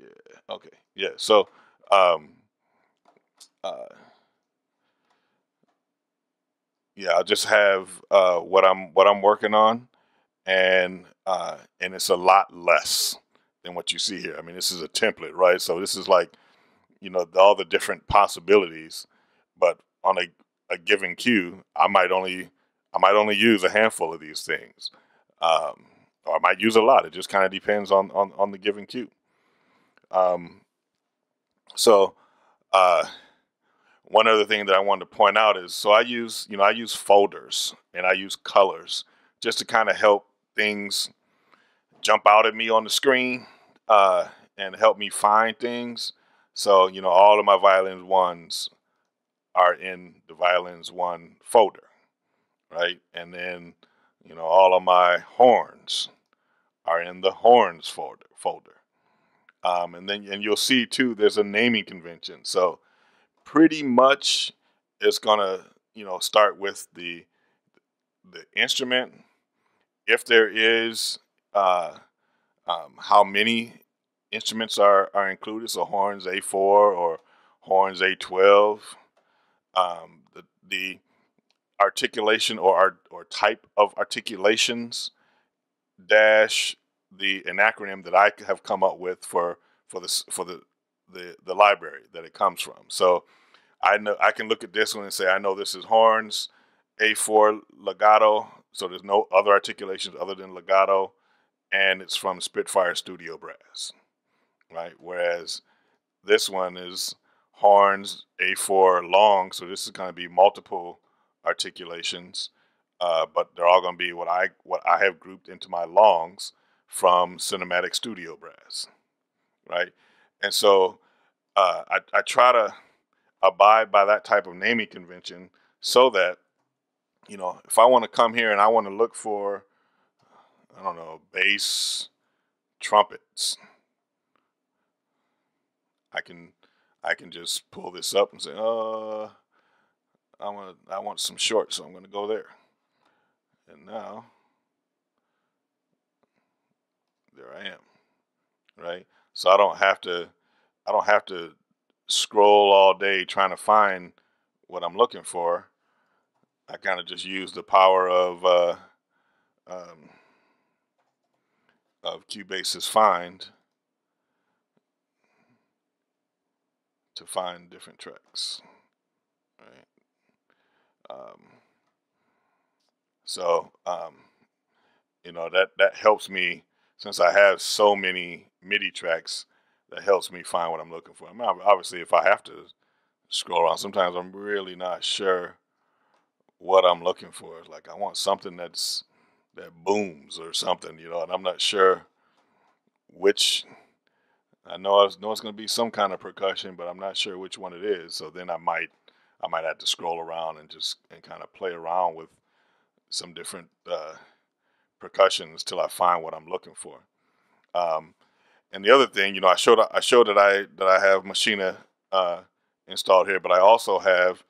Yeah. Okay. Yeah. So, yeah, I just have what I'm working on, and it's a lot less than what you see here. I mean, this is a template, right? So this is like, you know, all the different possibilities, but on a given cue, I might only use a handful of these things, or I might use a lot. It just kind of depends on the given cue. So one other thing that I wanted to point out is, so I use folders and I use colors just to kind of help things jump out at me on the screen, and help me find things. So, you know, all of my Violins Ones are in the Violins One folder, right? And then, you know, all of my horns are in the Horns folder. And you'll see too, there's a naming convention. So pretty much it's gonna, you know, start with the instrument. If there is how many instruments are included, so horns A4 or horns A12, the articulation or type of articulations dash an acronym that I have come up with for the library that it comes from. So I can look at this one and say, I know this is horns, A4 legato. So there's no other articulations other than legato, and it's from Spitfire Studio Brass, right? Whereas this one is horns, A4 long. So this is going to be multiple articulations, but they're all going to be what I have grouped into my longs from Cinematic Studio Brass, right? And so I try to abide by that type of naming convention so that, you know, if I want to come here and I want to look for, I don't know, bass trumpets, I can just pull this up and say, I want some shorts, so I'm going to go there. And now there I am, right? So I don't have to scroll all day trying to find what I'm looking for. I kind of just use the power of Cubase's find to find different tracks, right? You know, that helps me. Since I have so many MIDI tracks, that helps me find what I'm looking for. I mean, obviously, if I have to scroll around, sometimes I'm really not sure what I'm looking for. It's like I want something that booms or something, you know, and I'm not sure which. I know it's going to be some kind of percussion, but I'm not sure which one it is. So then I might have to scroll around and kind of play around with some different percussions till I find what I'm looking for. And the other thing, you know, I showed that I have Maschine installed here, but I also have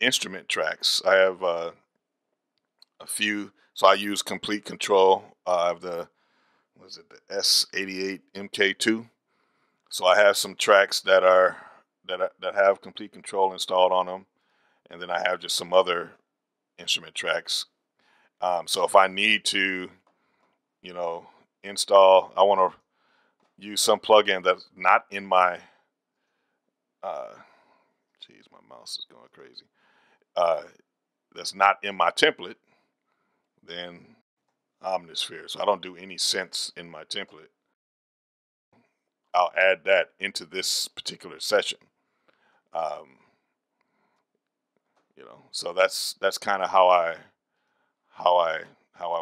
instrument tracks. I have a few. So I use Complete Control of the S88 MK2. So I have some tracks that have Complete Control installed on them, and then I have just some other instrument tracks. So if I need to, you know, I want to use some plugin that's not in my, geez, my mouse is going crazy. That's not in my template, then Omnisphere. So I don't do any synths in my template. I'll add that into this particular session. You know, so that's kind of how I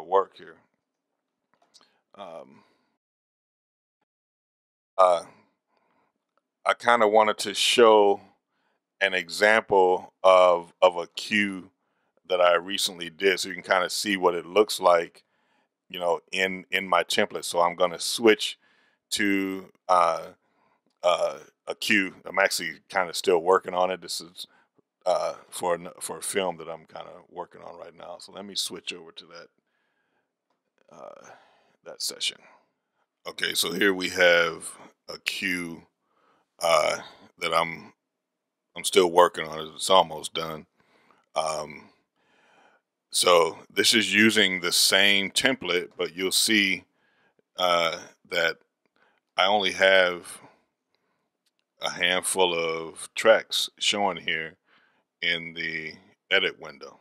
work here. I kind of wanted to show an example of a cue that I recently did, so you can kind of see what it looks like, you know, in my template. So I'm going to switch to a cue. I'm actually kind of still working on it. This is for a film that I'm kind of working on right now. So let me switch over to that that session. Okay, so here we have a cue that I'm still working on it. It's almost done. So this is using the same template, but you'll see that I only have a handful of tracks showing here in the edit window.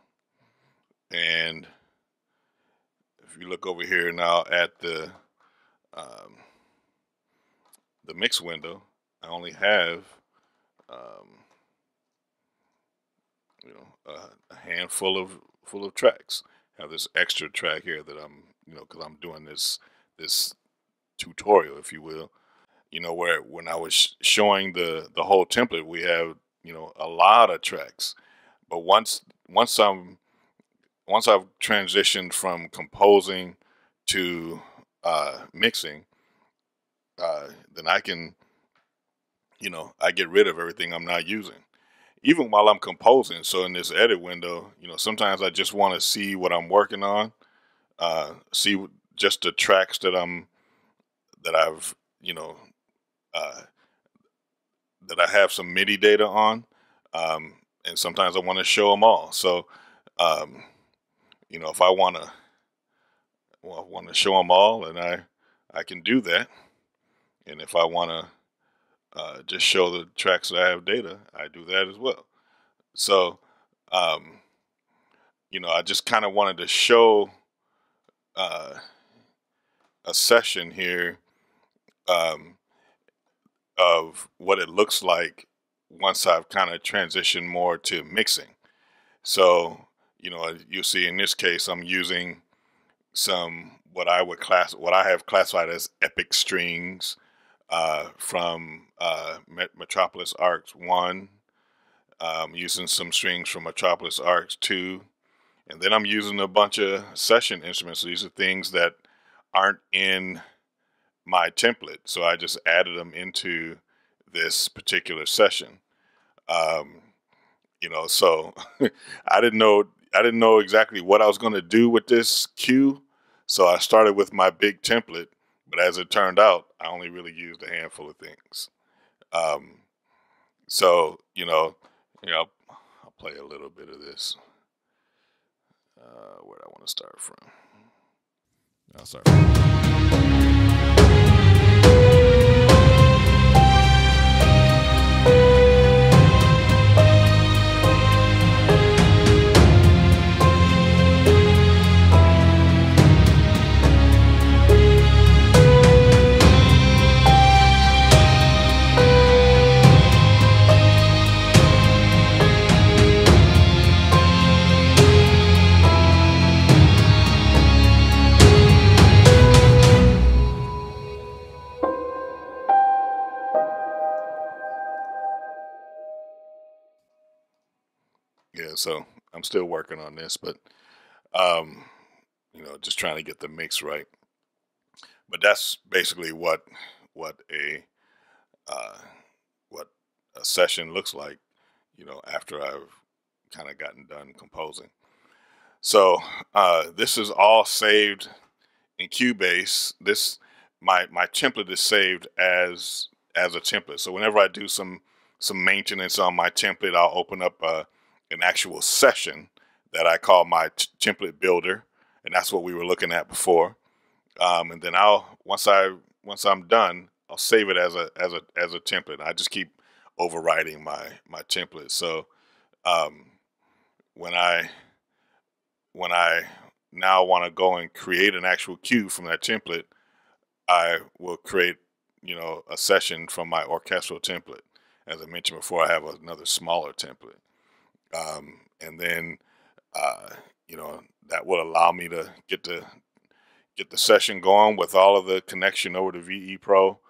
And if you look over here now at the mix window, I only have you know, a handful of tracks. I have this extra track here that I'm, you know, because I'm doing this tutorial, if you will. You know, where when I was showing the whole template, we have, you know, a lot of tracks. But once I've transitioned from composing to mixing, then I can, you know, I get rid of everything I'm not using, even while I'm composing. So in this edit window, you know, sometimes I just want to see what I'm working on, see just the tracks that I've, you know, that I have some MIDI data on, and sometimes I want to show them all. So, you know, if I want to, well, I want to show them all, and I can do that. And if I want to just show the tracks that I have data, I do that as well. So, you know, I just kind of wanted to show a session here of what it looks like once I've kind of transitioned more to mixing. So, you know, you'll see in this case, I'm using some, what I have classified as epic strings, from Metropolis Arcs 1, using some strings from Metropolis Arcs 2, and then I'm using a bunch of session instruments. So these are things that aren't in my template, so I just added them into this particular session. You know, so I didn't know exactly what I was going to do with this cue, so I started with my big template. But as it turned out, I only really used a handful of things. So, you know, I'll play a little bit of this. Where do I want to start from? I'll start from. So I'm still working on this, but, you know, just trying to get the mix right. But that's basically what a session looks like, you know, after I've kind of gotten done composing. So this is all saved in Cubase. This my template is saved as a template. So whenever I do some maintenance on my template, I'll open up an actual session that I call my template builder, and that's what we were looking at before. And then once I'm done, I'll save it as a template. I just keep overriding my template. So when I now want to go and create an actual cue from that template, I will create, you know, a session from my orchestral template. As I mentioned before, I have another smaller template. And then, you know, that will allow me to get the session going with all of the connection over to VE Pro,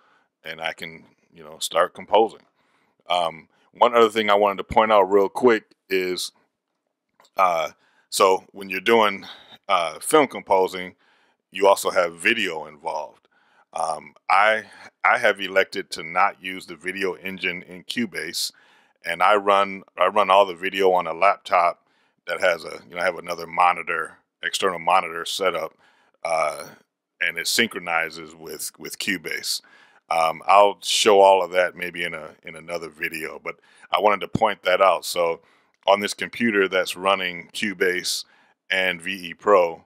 and I can, you know, start composing. One other thing I wanted to point out real quick is, so when you're doing film composing, you also have video involved. I have elected to not use the video engine in Cubase, and I run all the video on a laptop that has a, I have another monitor, external monitor set up, and it synchronizes with Cubase. I'll show all of that maybe in another video, but I wanted to point that out. So on this computer that's running Cubase and VE Pro,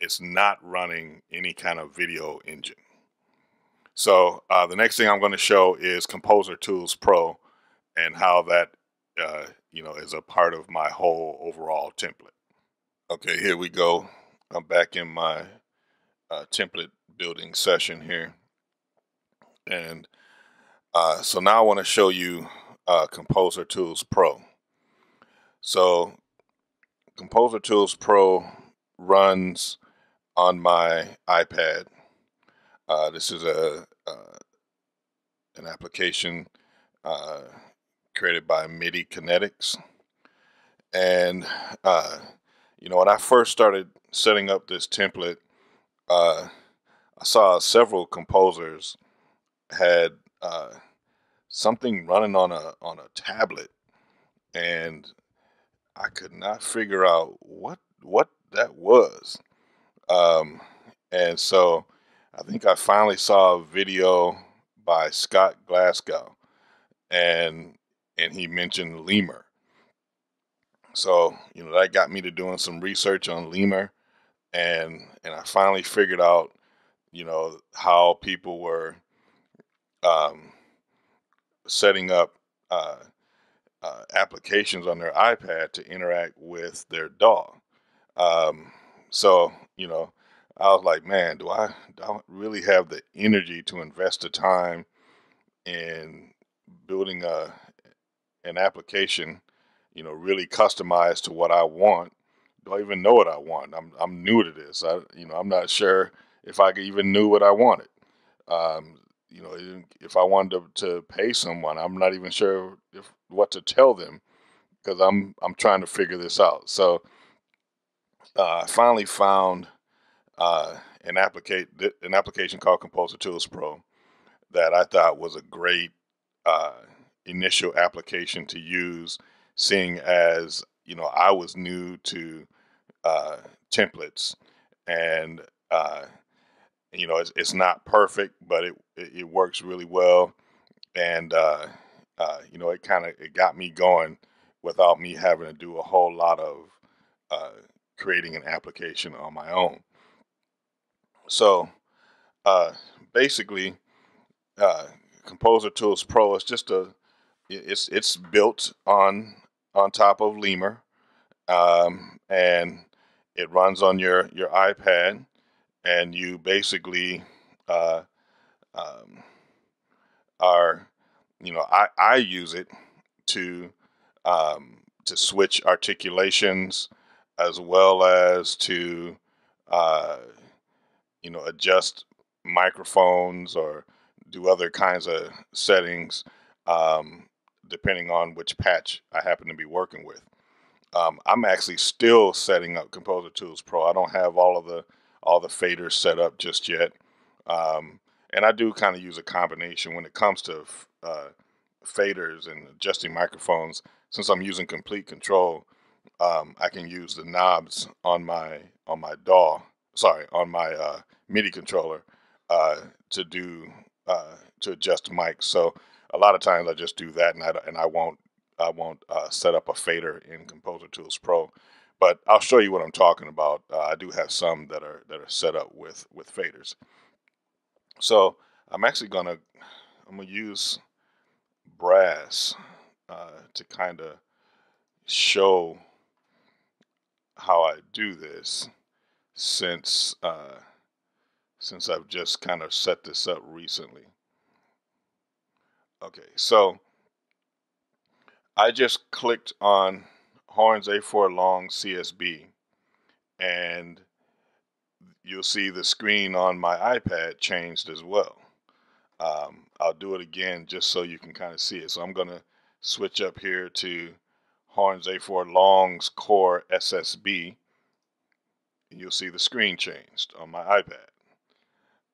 it's not running any kind of video engine. So the next thing I'm going to show is Composer Tools Pro and how that is a part of my whole overall template. Okay, here we go. I'm back in my template building session here. And so now I want to show you Composer Tools Pro. So Composer Tools Pro runs on my iPad. This is an application created by MIDI Kinetics, and when I first started setting up this template, I saw several composers had something running on a tablet, and I could not figure out what that was. And so I think I finally saw a video by Scott Glasgow, and he mentioned Lemur. So, that got me to doing some research on Lemur, and I finally figured out, how people were setting up applications on their iPad to interact with their DAW. So, I was like, man, do I really have the energy to invest the time in building an application, really customized to what I want? Do I even know what I want? I'm new to this. I'm not sure if I even knew what I wanted. If I wanted to pay someone, I'm not even sure what to tell them, because I'm trying to figure this out. So I finally found an application called Composer Tools Pro that I thought was a great initial application to use, seeing as I was new to templates, and it's not perfect, but it works really well, and it kind of got me going without me having to do a whole lot of creating an application on my own. So basically, Composer Tools Pro is just it's built on top of Lemur, and it runs on your iPad, and you basically are, I use it to switch articulations, as well as to adjust microphones or do other kinds of settings, depending on which patch I happen to be working with. I'm actually still setting up Composer Tools Pro. I don't have all the faders set up just yet, and I do kind of use a combination when it comes to faders and adjusting microphones. Since I'm using Complete Control, I can use the knobs on my DAW. Sorry, on my MIDI controller to adjust mics. So a lot of times I just do that, and I won't set up a fader in Composer Tools Pro. But I'll show you what I'm talking about. I do have some that are set up with faders. So I'm actually gonna use Brass to kind of show how I do this, since I've just kind of set this up recently. Okay, so I just clicked on horns A4 long CSB, and you'll see the screen on my iPad changed as well. I'll do it again just so you can kind of see it. So I'm gonna switch up here to horns A4 longs core SSB, and you'll see the screen changed on my iPad.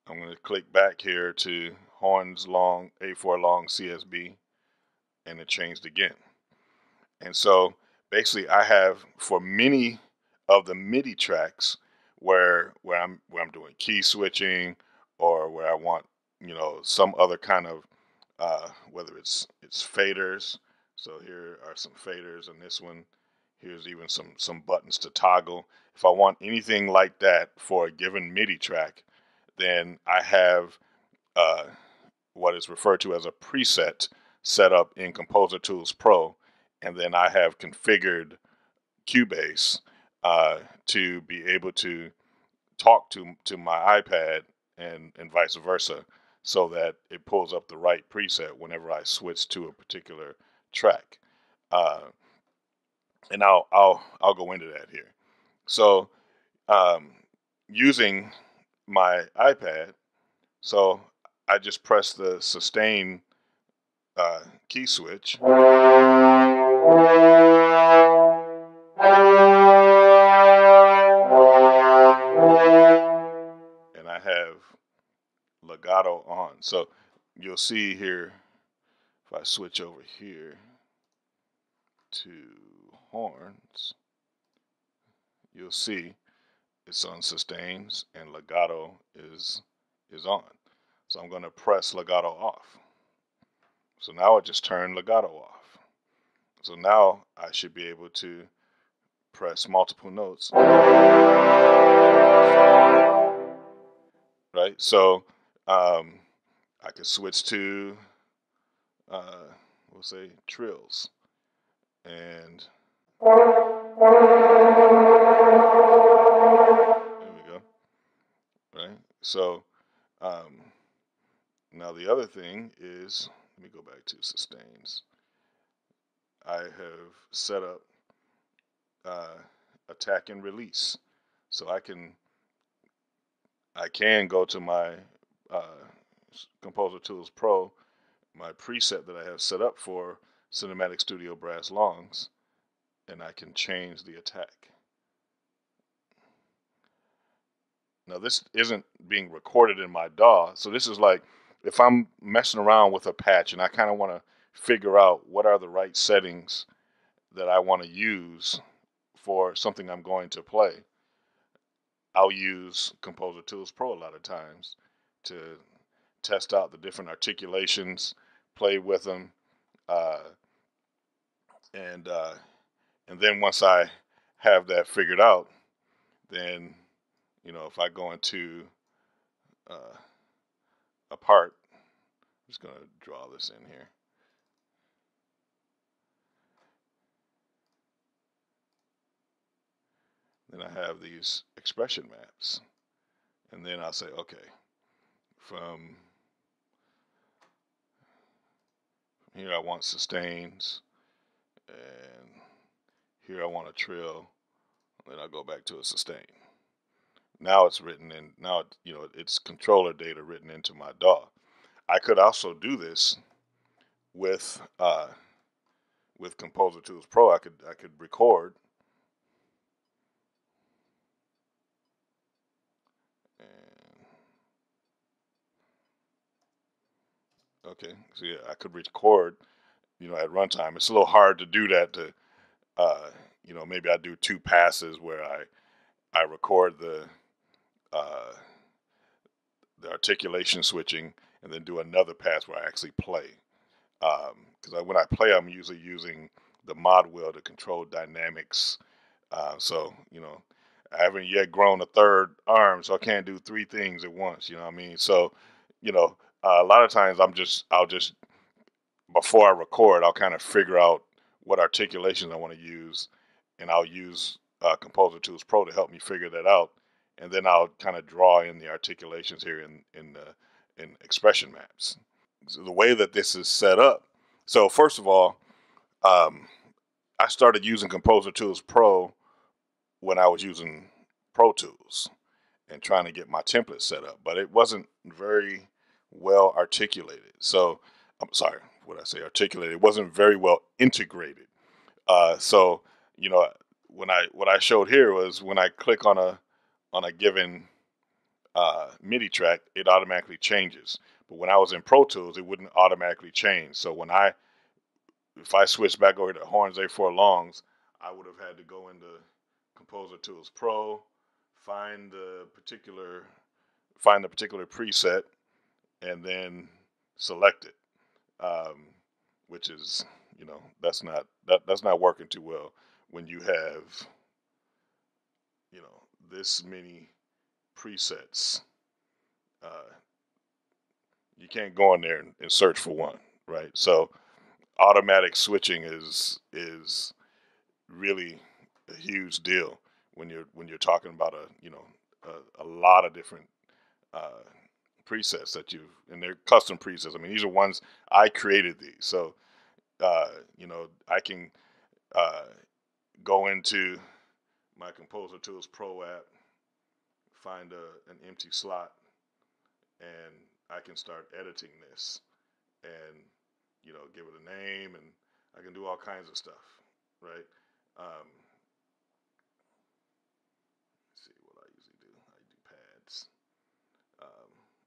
I'm going to click back here to horns long A4 long CSB, and it changed again. And so basically I have, for many of the MIDI tracks where I'm doing key switching, or where I want, you know, some other kind of whether it's faders. So here are some faders in this one. Here's even some buttons to toggle. If I want anything like that for a given MIDI track, then I have what is referred to as a preset set up in Composer Tools Pro, and then I have configured Cubase to be able to talk to my iPad and vice versa, so that it pulls up the right preset whenever I switch to a particular track. And I'll go into that here. So using my iPad, so I just press the sustain key switch, and I have legato on. So you'll see here, if I switch over here to horns, you'll see it's on sustains and legato is on. So I'm going to press legato off. So now I just turn legato off. So now I should be able to press multiple notes. Right? So I can switch to we'll say trills, and there we go. Right? So now the other thing is, let me go back to sustains. I have set up attack and release, so I can go to my Composer Tools Pro, my preset that I have set up for Cinematic Studio Brass longs, and I can change the attack. Now this isn't being recorded in my DAW, so this is like if I'm messing around with a patch and I kind of want to figure out what are the right settings that I want to use for something I'm going to play, I'll use Composer Tools Pro a lot of times to test out the different articulations, play with them, and then once I have that figured out, then, you know, if I go into a part, I'm just going to draw this in here. Then I have these expression maps, and then I'll say, okay, from here I want sustains, and here I want a trill, and then I'll go back to a sustain. Now it's written in, now, you know, it's controller data written into my DAW. I could also do this with Composer Tools Pro. I could record, and okay, so yeah, I could record, you know, at runtime. It's a little hard to do that. To you know, maybe I do two passes where I record the articulation switching, and then do another pass where I actually play. Because when I play, I'm usually using the mod wheel to control dynamics. So, you know, I haven't yet grown a third arm, so I can't do three things at once. You know what I mean? So, you know, a lot of times I'll just before I record, I'll kind of figure out what articulations I want to use, and I'll use Composer Tools Pro to help me figure that out. And then I'll kind of draw in the articulations here in expression maps. So the way that this is set up. So first of all, I started using Composer Tools Pro when I was using Pro Tools and trying to get my template set up, but it wasn't very well articulated. So I'm sorry, would I say articulated. It wasn't very well integrated. So you know, when what I showed here was when I click on a given MIDI track, it automatically changes. But when I was in Pro Tools, it wouldn't automatically change. So when if I switched back over to horns, A4 longs, I would have had to go into Composer Tools Pro, find the particular preset, and then select it, which is, you know, that's not working too well when you have, you know, this many presets. You can't go in there and search for one, right? So automatic switching is really a huge deal when you're talking about a lot of different presets that you've, and they're custom presets. I mean, these are ones I created these, so you know, I can go into my Composer Tools Pro app, find an empty slot, and I can start editing this, and you know, give it a name, and I can do all kinds of stuff, right? Let's see what I usually do. I do pads.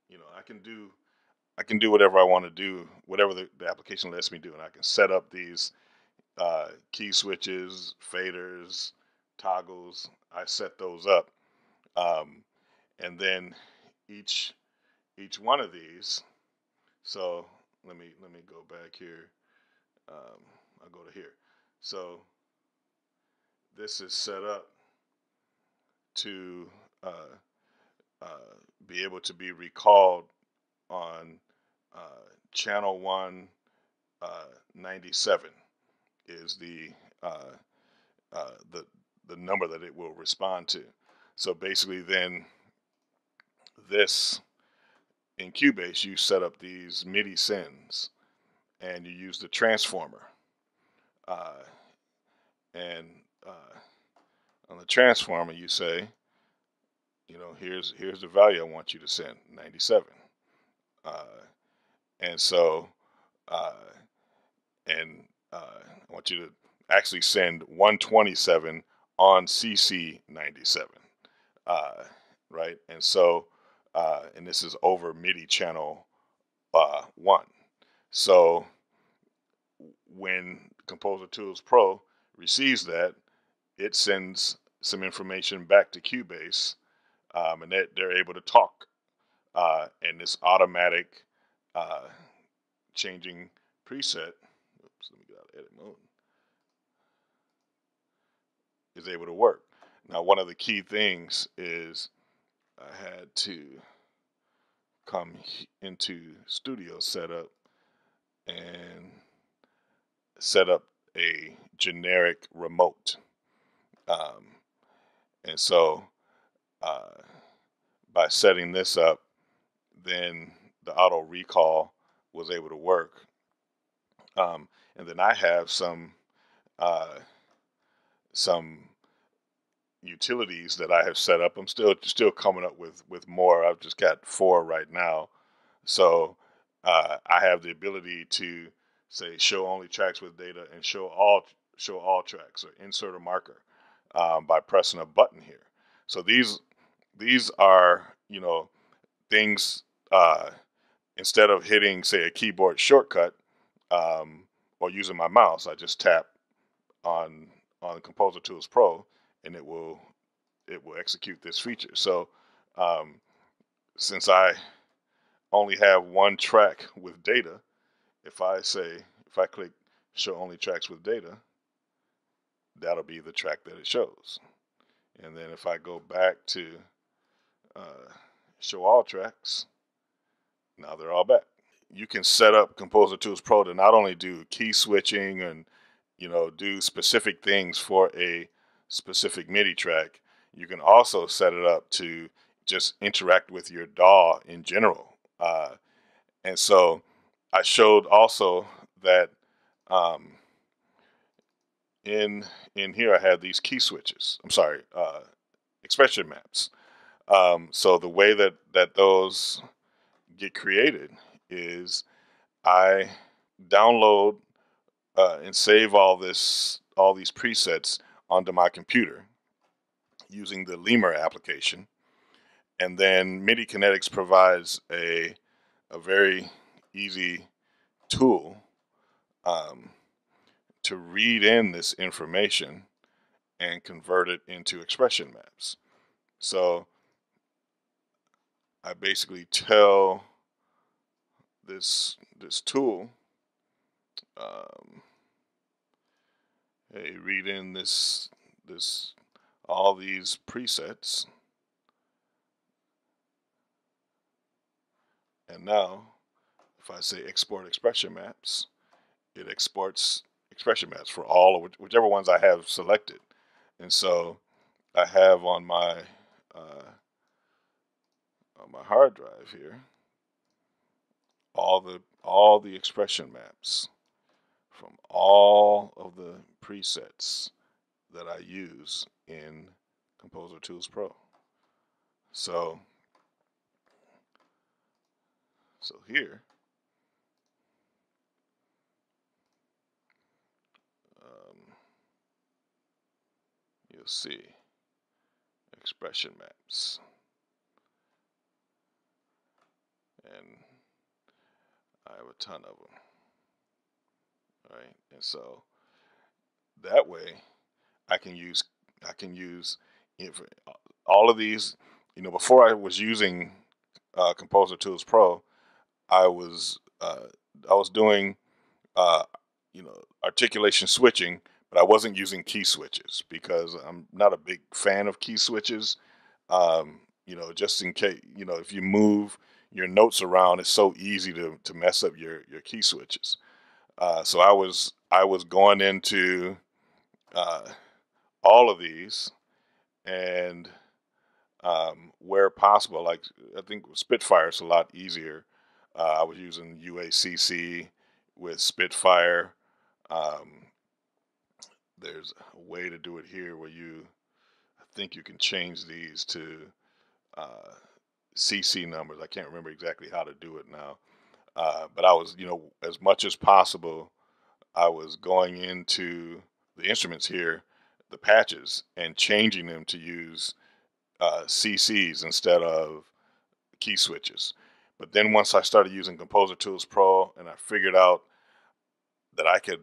You know, I can do whatever I want to do, whatever the application lets me do, and I can set up these key switches, faders, toggles. I set those up, and then each one of these. So let me go back here. I'll go to here. So this is set up to be able to be recalled on channel 197 is the number that it will respond to. So basically, then this. In Cubase, you set up these MIDI sends, and you use the transformer. And on the transformer, you say, you know, here's the value I want you to send, 97. And so I want you to actually send 127 on CC 97, right? And so. And this is over MIDI channel 1. So when Composer Tools Pro receives that, it sends some information back to Cubase, and they're able to talk. And this automatic changing preset, oops, let me get out of edit mode, is able to work. Now, one of the key things is I had to come into Studio Setup and set up a generic remote. And so by setting this up, then the auto recall was able to work. And then I have some utilities that I have set up. I'm still coming up with more. I've just got 4 right now. So I have the ability to say show only tracks with data and show all tracks, or insert a marker by pressing a button here. So these are, you know, things instead of hitting, say, a keyboard shortcut or using my mouse, I just tap on Composer Tools Pro, and it will execute this feature. So since I only have 1 track with data, if I click show only tracks with data, that'll be the track that it shows. And then if I go back to show all tracks, now they're all back. You can set up Composer Tools Pro to not only do key switching and, you know, do specific things for a specific MIDI track, you can also set it up to just interact with your DAW in general. And so I showed also that in here I had these key switches, I'm sorry, expression maps. So the way that those get created is I download and save all these presets onto my computer using the Lemur application. And then MIDI Kinetics provides a very easy tool to read in this information and convert it into expression maps. So I basically tell this tool, hey, read in this all these presets. And now, if I say export expression maps, it exports expression maps for all of whichever ones I have selected. And so I have on my hard drive here all the expression maps from all of the presets that I use in Composer Tools Pro. So here, you'll see expression maps. And I have a ton of them. All right, and so that way I can use all of these. You know, before I was using Composer Tools Pro, I was doing articulation switching, but I wasn't using key switches because I'm not a big fan of key switches. Just in case, if you move your notes around, it's so easy to mess up your key switches. So I was going into all of these, and where possible, like I think with Spitfire, it's a lot easier. I was using UACC with Spitfire. There's a way to do it here where I think you can change these to CC numbers. I can't remember exactly how to do it now. But I was, as much as possible, I was going into the instruments here, the patches, and changing them to use CCs instead of key switches. But then once I started using Composer Tools Pro and I figured out that I could,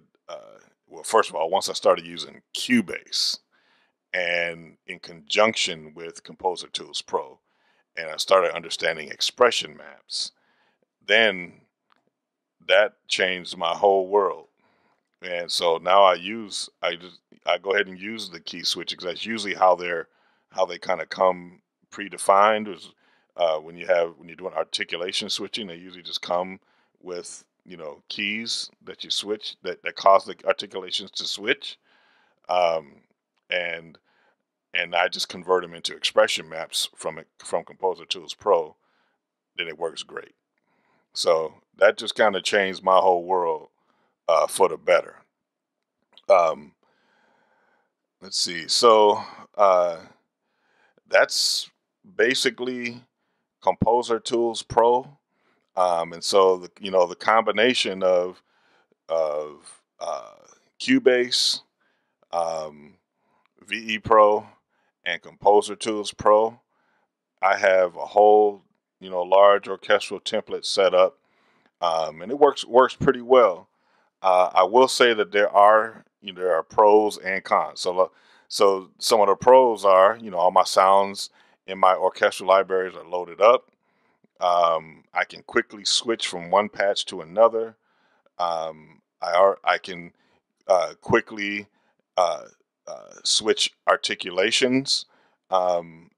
well, first of all, once I started using Cubase and in conjunction with Composer Tools Pro, and I started understanding expression maps, then that changed my whole world. And so now I go ahead and use the key switch because that's usually how they kind of come predefined. When you're doing articulation switching, they usually just come with keys that you switch that cause the articulations to switch, and I just convert them into expression maps from Composer Tools Pro, then it works great. So that just kind of changed my whole world for the better. Let's see. So that's basically Composer Tools Pro, and so the combination of Cubase, VE Pro, and Composer Tools Pro. I have a whole large orchestral template set up, and it works pretty well. I will say that there are pros and cons. So some of the pros are all my sounds in my orchestral libraries are loaded up. I can quickly switch from one patch to another. I can quickly switch articulations in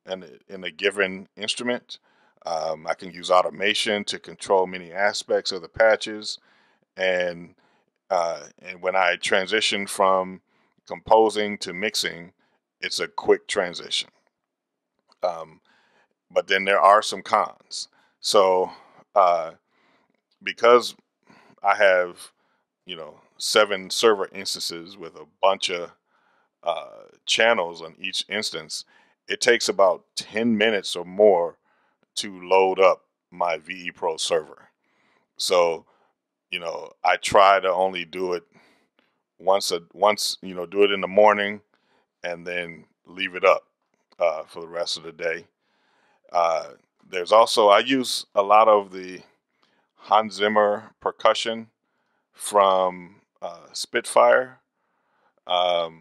a given instrument. I can use automation to control many aspects of the patches. And when I transition from composing to mixing, it's a quick transition. But then there are some cons. So because I have 7 server instances with a bunch of channels on each instance, it takes about 10 minutes or more to load up my VE Pro server. So you know, I try to only do it once, you know, do it in the morning and then leave it up for the rest of the day. There's also, I use a lot of the Hans Zimmer percussion from Spitfire. So,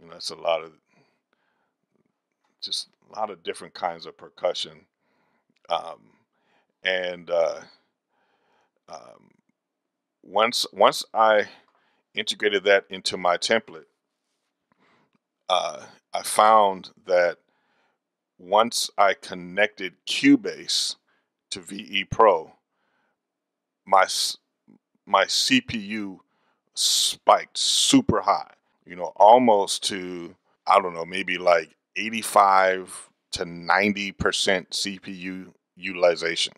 you know, it's a lot of, just a lot of different kinds of percussion. Once I integrated that into my template, I found that once I connected Cubase to VE Pro, my CPU spiked super high, you know, almost to, I don't know, maybe like 85 to 90% CPU utilization.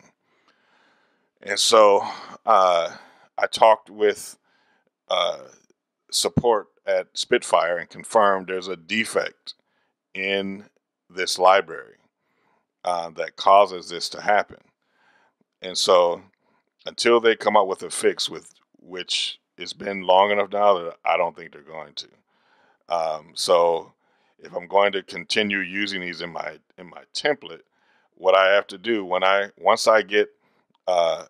And so I talked with support at Spitfire and confirmed there's a defect in this library that causes this to happen. And so until they come up with a fix, with which it's been long enough now that I don't think they're going to. So if I'm going to continue using these in my template, what I have to do once I get a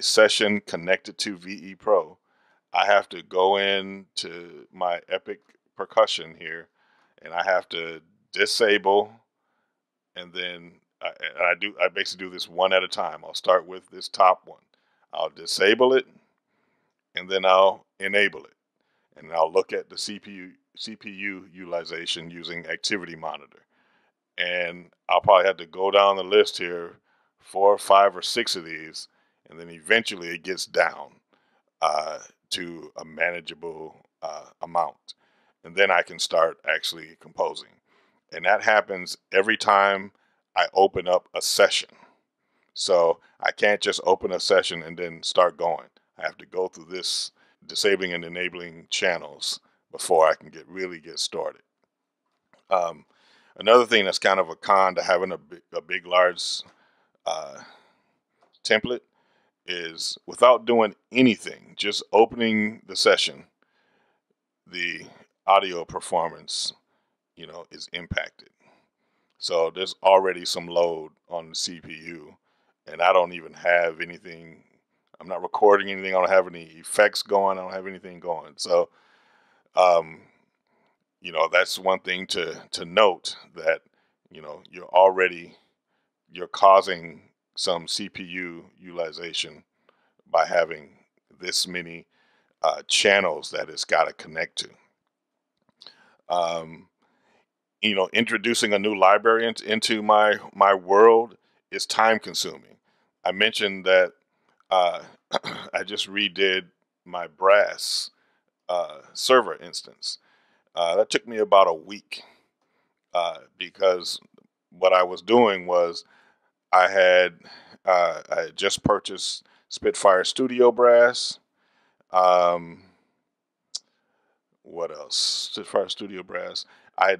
session connected to VE Pro, I have to go in to my Epic percussion here, and I have to disable, and then I basically do this one at a time. I'll start with this top one. I'll disable it, and then I'll enable it, and I'll look at the CPU utilization using Activity Monitor. And I'll probably have to go down the list here, 4 or 5 or 6 of these, and then eventually it gets down to a manageable amount, and then I can start actually composing. And that happens every time I open up a session. So I can't just open a session and then start going. I have to go through this disabling and enabling channels before I can really get started. Another thing that's kind of a con to having a big large template is, without doing anything, just opening the session, the audio performance, you know, is impacted. So there's already some load on the CPU, and I don't even have anything. I'm not recording anything. I don't have any effects going. I don't have anything going. So, you know, that's one thing to note, that, you know, you're causing some CPU utilization by having this many channels that it's got to connect to. You know, introducing a new library into my world is time consuming. I mentioned that I just redid my Brass server instance. That took me about a week because what I was doing was I had just purchased Spitfire Studio Brass. What else? Spitfire Studio Brass. I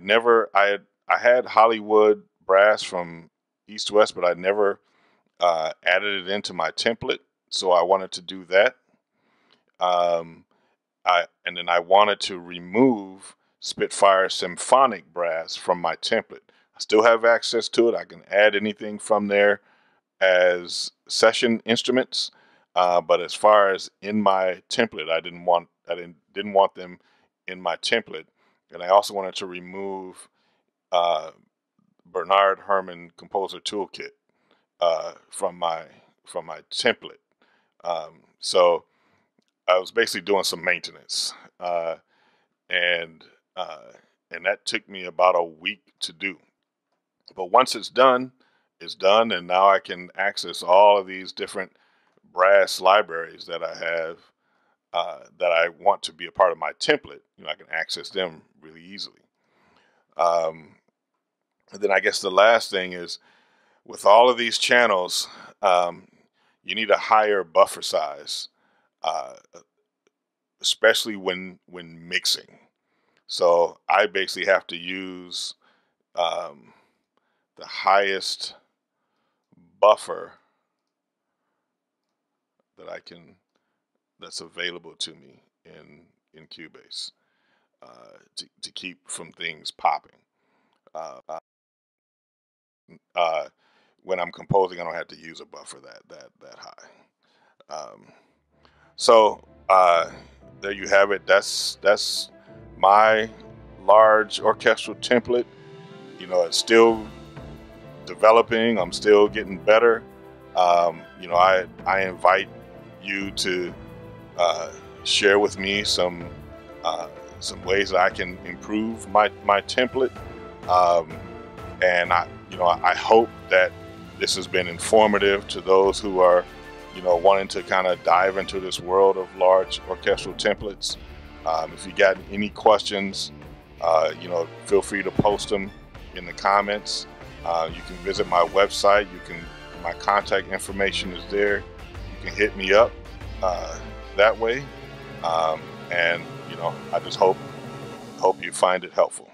had Hollywood Brass from East West, but I never added it into my template, so I wanted to do that. And then I wanted to remove Spitfire Symphonic Brass from my template. I still have access to it. I can add anything from there as session instruments, but as far as in my template, I didn't want them in my template. And I also wanted to remove Bernard Herrmann Composer Toolkit from my template. So I was basically doing some maintenance, and that took me about a week to do. But once it's done, and now I can access all of these different Brass libraries that I have. That I want to be a part of my template, you know, I can access them really easily. And then I guess the last thing is, with all of these channels, you need a higher buffer size, especially when mixing. So I basically have to use the highest buffer that that I can, that's available to me in Cubase to keep from things popping. When I'm composing, I don't have to use a buffer that high. So there you have it. That's my large orchestral template. You know, it's still developing. I'm still getting better. You know, I invite you to share with me some ways that I can improve my template. And I hope that this has been informative to those who are, wanting to kind of dive into this world of large orchestral templates. If you got any questions, feel free to post them in the comments. You can visit my website. My contact information is there. You can hit me up that way. And I just hope you find it helpful.